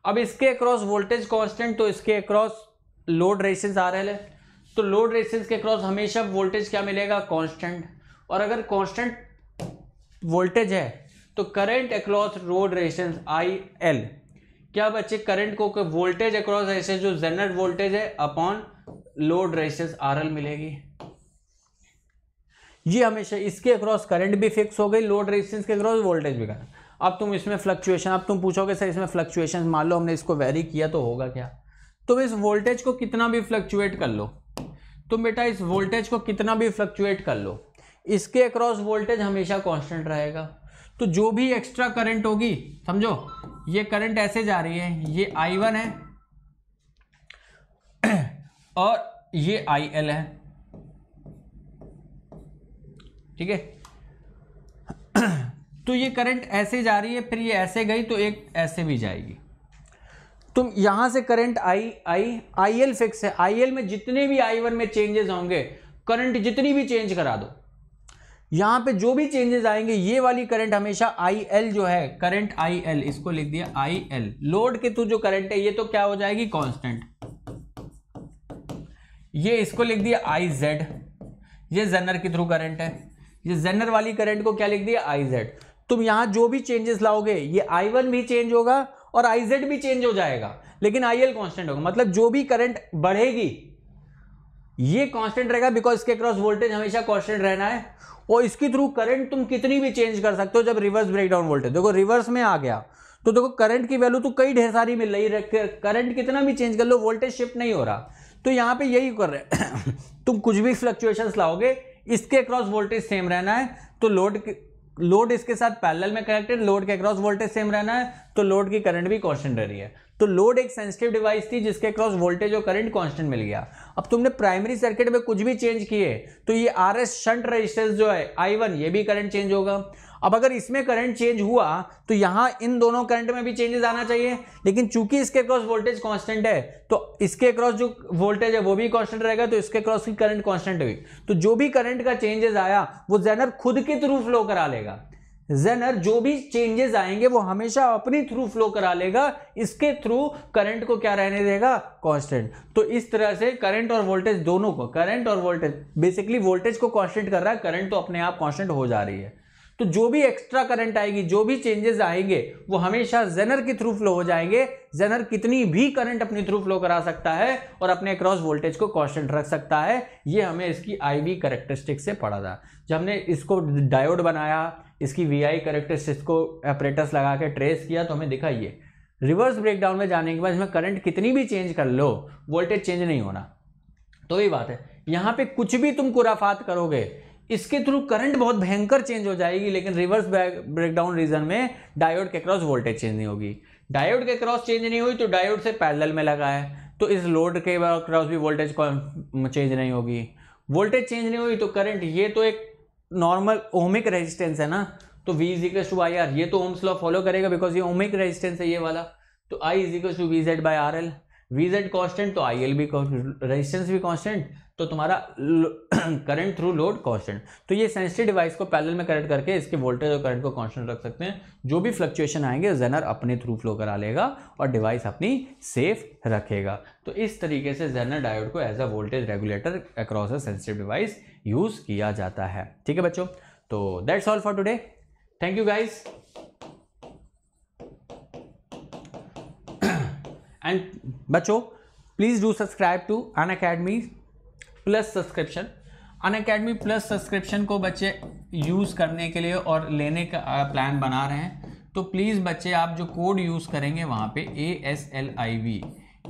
अब इसके अक्रॉस वोल्टेज कांस्टेंट तो इसके अक्रॉस लोड रेजिस्टेंस RL है, तो लोड रेजिस्टेंस के अक्रॉस हमेशा वोल्टेज क्या मिलेगा, कांस्टेंट। और अगर कांस्टेंट वोल्टेज है तो current across load resistance IL क्या बच्चे, करंट को वोल्टेज अक्रॉस रेजिस्टेंस जो ज़ेनर वोल्टेज है अपॉन लोड रेजिस्टेंस RL मिलेगी। ये हमेशा इसके अक्रॉस करंट भी फिक्स हो गई, लोड रेजिस्टेंस के अक्रॉस वोल्टेज भी करना। अब तुम इसमें फ्लक्चुएशन, अब तुम पूछोगे सर इसमें फ्लक्चुएशन, मान लो हमने इसको वेरी किया तो होगा क्या, तुम इस वोल्टेज को कितना भी फ्लक्चुएट कर लो, तुम बेटा इस वोल्टेज को कितना भी फ्लक्चुएट कर लो, इसके अक्रॉस वोल्टेज हमेशा कॉन्स्टेंट रहेगा। तो जो भी एक्स्ट्रा करंट होगी, समझो ये करंट ऐसे जा रही है, ये I1 है और ये IL है, ठीक है। तो ये करंट ऐसे जा रही है, फिर ये ऐसे गई तो एक ऐसे भी जाएगी। तुम यहां से करंट IL फिक्स है, IL में जितने भी I1 में चेंजेस होंगे, करंट जितनी भी चेंज करा दो, यहाँ पे जो भी चेंजेस आएंगे, ये वाली करंट हमेशा IL जो है, करंट IL, इसको लिख दिया IL, लोड के थ्रू जो करंट है ये तो क्या हो जाएगी, कांस्टेंट। ये इसको लिख दिया IZ, ये ज़ेनर के थ्रू करंट है, ये ज़ेनर वाली करंट को क्या लिख दिया IZ। तुम यहाँ जो भी चेंजेस लाओगे, ये I1 भी चेंज होगा और IZ भी चेंज हो जाएगा, लेकिन IL कांस्टेंट होगा। मतलब जो भी करंट बढ़ेगी ये कांस्टेंट रहेगा, बिकॉज इसके क्रॉस वोल्टेज हमेशा कांस्टेंट रहना है। और इसके थ्रू करंट तुम कितनी भी चेंज कर सकते हो। जब रिवर्स ब्रेकडाउन वोल्टेज देखो रिवर्स में आ गया तो देखो करंट की वैल्यू तो कई ढेर सारी मिल रही है, करंट कितना भी चेंज कर लो वोल्टेज शिफ्ट नहीं हो रहा। तो यहाँ पे यही कर रहे तुम कुछ भी फ्लक्चुएशंस लाओगे, इसके क्रॉस वोल्टेज सेम रहना है, तो लोड इसके साथ पैरेलल में कनेक्टेड, लोड के क्रॉस वोल्टेज सेम रहना है, तो लोड की करंट भी कांस्टेंट रह रही है। तो लोड एक सेंसिटिव डिवाइस थी जिसके क्रॉस वोल्टेज और करंट कांस्टेंट मिल गया। अब तुमने प्राइमरी सर्किट में कुछ भी चेंज किए तो ये RS शंट रेजिस्टेंस जो है I1, ये भी करंट चेंज होगा। अब अगर इसमें करंट चेंज हुआ तो यहाँ इन दोनों करंट में भी चेंजेस आना चाहिए, लेकिन चूंकि इसके क्रॉस वोल्टेज कांस्टेंट है तो इसके क्रॉस जो वोल्टेज है वो भी कांस्टेंट रहेगा, तो इसके क्रॉस की करंट कांस्टेंट हुई। तो जो भी करंट का चेंजेस आया वो ज़ेनर खुद के थ्रू फ्लो करा लेगा। ज़ेनर जो भी चेंजेस आएंगे वो हमेशा अपनी थ्रू फ्लो करा लेगा, इसके थ्रू करंट को क्या रहने देगा, कांस्टेंट। तो इस तरह से करंट और वोल्टेज दोनों को, करंट और वोल्टेज बेसिकली वोल्टेज को कांस्टेंट कर रहा है, करंट तो अपने आप कांस्टेंट हो जा रही है। तो जो भी एक्स्ट्रा करंट आएगी, जो भी चेंजेस आएंगे वो हमेशा ज़ेनर के थ्रू फ्लो हो जाएंगे। ज़ेनर कितनी भी करंट अपने थ्रू फ्लो करा सकता है और अपने क्रॉस वोल्टेज को कांस्टेंट रख सकता है। ये हमें इसकी IV कैरेक्टरिस्टिक से पढ़ा था, जब हमने इसको डायोड बनाया, इसकी VI कैरेक्टरिस्टिक्स को ऑपरेटर्स लगा के ट्रेस किया तो हमें दिखा ये रिवर्स ब्रेकडाउन में जाने के बाद इसमें करंट कितनी भी चेंज कर लो वोल्टेज चेंज नहीं होना। तो ये बात है, यहाँ पे कुछ भी तुम खुराफात करोगे इसके थ्रू करंट बहुत भयंकर चेंज हो जाएगी, लेकिन रिवर्स ब्रेकडाउन रीजन में डायोड के क्रॉस वोल्टेज चेंज नहीं होगी। डायोड के क्रॉस चेंज नहीं हुई तो डायोड से पैरेलल में लगा है तो इस लोड के क्रॉस भी वोल्टेज चेंज नहीं होगी, वोल्टेज चेंज नहीं हुई तो करंट, ये तो एक नॉर्मल ओमिक रेजिस्टेंस है ना, तो V equals to I R, ये तो ओम्स लॉ फॉलो करेगा बिकॉज ये ओमिक रेजिस्टेंस है ये वाला, तो I equals to V Z by R L, V Z constant तो आई एल भी रेजिस्टेंस भी कॉन्स्टेंट, तो तुम्हारा करंट थ्रू लोड कॉन्स्टेंट। तो ये सेंसिटिव डिवाइस को पैरेलल में कनेक्ट करके इसके वोल्टेज और करंट को कॉन्स्टेंट रख सकते हैं, जो भी फ्लक्चुएशन आएंगे जेनर अपने थ्रू फ्लो करा लेगा और डिवाइस अपनी सेफ रखेगा। तो इस तरीके से जेनर डायोड को as a voltage regulator across a sensitive device use किया जाता है। ठीक है बच्चों, तो that's all for today, thank you guys and बच्चों please do subscribe to Unacademy plus subscription. Unacademy plus subscription को बच्चे यूज़ करने के लिए और लेने का प्लान बना रहे हैं, तो प्लीज़ बच्चे आप जो कोड यूज़ करेंगे वहाँ पे ASLIV,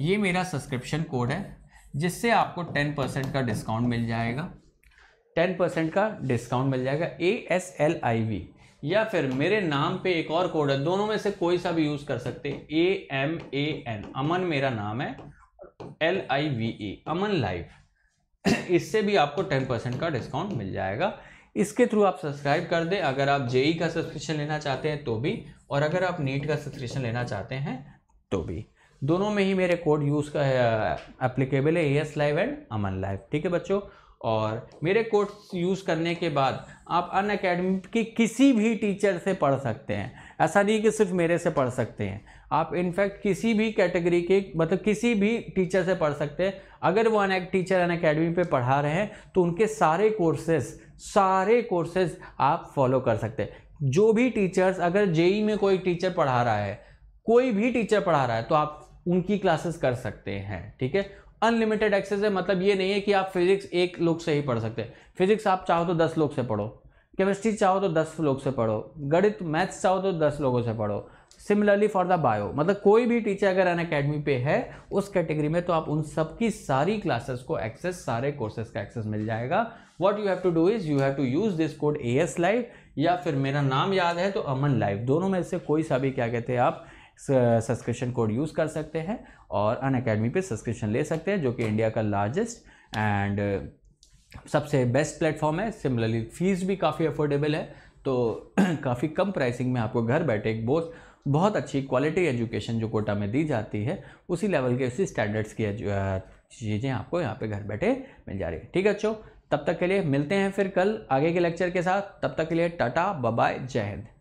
ये मेरा सब्सक्रिप्शन कोड है, जिससे आपको 10% का डिस्काउंट मिल जाएगा, 10% का डिस्काउंट मिल जाएगा ASLIV, या फिर मेरे नाम पे एक और कोड है, दोनों में से कोई सा भी यूज़ कर सकते हैं। AMAN, अमन मेरा नाम है, LIVE अमन लाइव, इससे भी आपको 10% का डिस्काउंट मिल जाएगा। इसके थ्रू आप सब्सक्राइब कर दें, अगर आप JEE का सब्सक्रिप्शन लेना चाहते हैं तो भी, और अगर आप नीट का सब्सक्रिप्शन लेना चाहते हैं तो भी, दोनों में ही मेरे कोड यूज़ का एप्लीकेबल है, ASLIVE एंड अमन लाइव। ठीक है बच्चों, और मेरे कोर्स यूज़ करने के बाद आप अनअकैडमी के किसी भी टीचर से पढ़ सकते हैं, ऐसा नहीं कि सिर्फ मेरे से पढ़ सकते हैं आप, इनफैक्ट किसी भी कैटेगरी के मतलब किसी भी टीचर से पढ़ सकते हैं। अगर वो टीचर अनअकैडमी पे पढ़ा रहे हैं तो उनके सारे कोर्सेज आप फॉलो कर सकते हैं। जो भी टीचर्स, अगर JEE में कोई टीचर पढ़ा रहा है, कोई भी टीचर पढ़ा रहा है, तो आप उनकी क्लासेस कर सकते हैं। ठीक है, अनलिमिटेड एक्सेस है, मतलब ये नहीं है कि आप फिजिक्स एक लोग से ही पढ़ सकते हैं, फिजिक्स आप चाहो तो 10 लोग से पढ़ो, केमिस्ट्री चाहो तो 10 लोग से पढ़ो, गणित मैथ्स चाहो तो 10 लोगों से पढ़ो, सिमिलरली फॉर द बायो, मतलब कोई भी टीचर अगर अनअकैडमी पे है उस कैटेगरी में, तो आप उन सब की सारी क्लासेस को एक्सेस, सारे कोर्सेज का एक्सेस मिल जाएगा। What you have to do is you have to use this code ASLIVE, या फिर मेरा नाम याद है तो अमन लाइव, दोनों में से कोई सा भी क्या कहते हैं आप सब्सक्रिप्शन कोड यूज़ कर सकते हैं और अनअकैडमी पे सब्सक्रिप्शन ले सकते हैं, जो कि इंडिया का लार्जेस्ट एंड सबसे बेस्ट प्लेटफॉर्म है। सिमिलरली फीस भी काफ़ी अफोर्डेबल है, तो काफ़ी कम प्राइसिंग में आपको घर बैठे एक बहुत अच्छी क्वालिटी एजुकेशन जो कोटा में दी जाती है उसी लेवल के, उसी स्टैंडर्ड्स की चीज़ें आपको यहाँ पे घर बैठे मिल जा रही है। ठीक है अच्छो, तब तक के लिए मिलते हैं फिर कल आगे के लेक्चर के साथ, तब तक के लिए टाटा बाय, जय हिंद।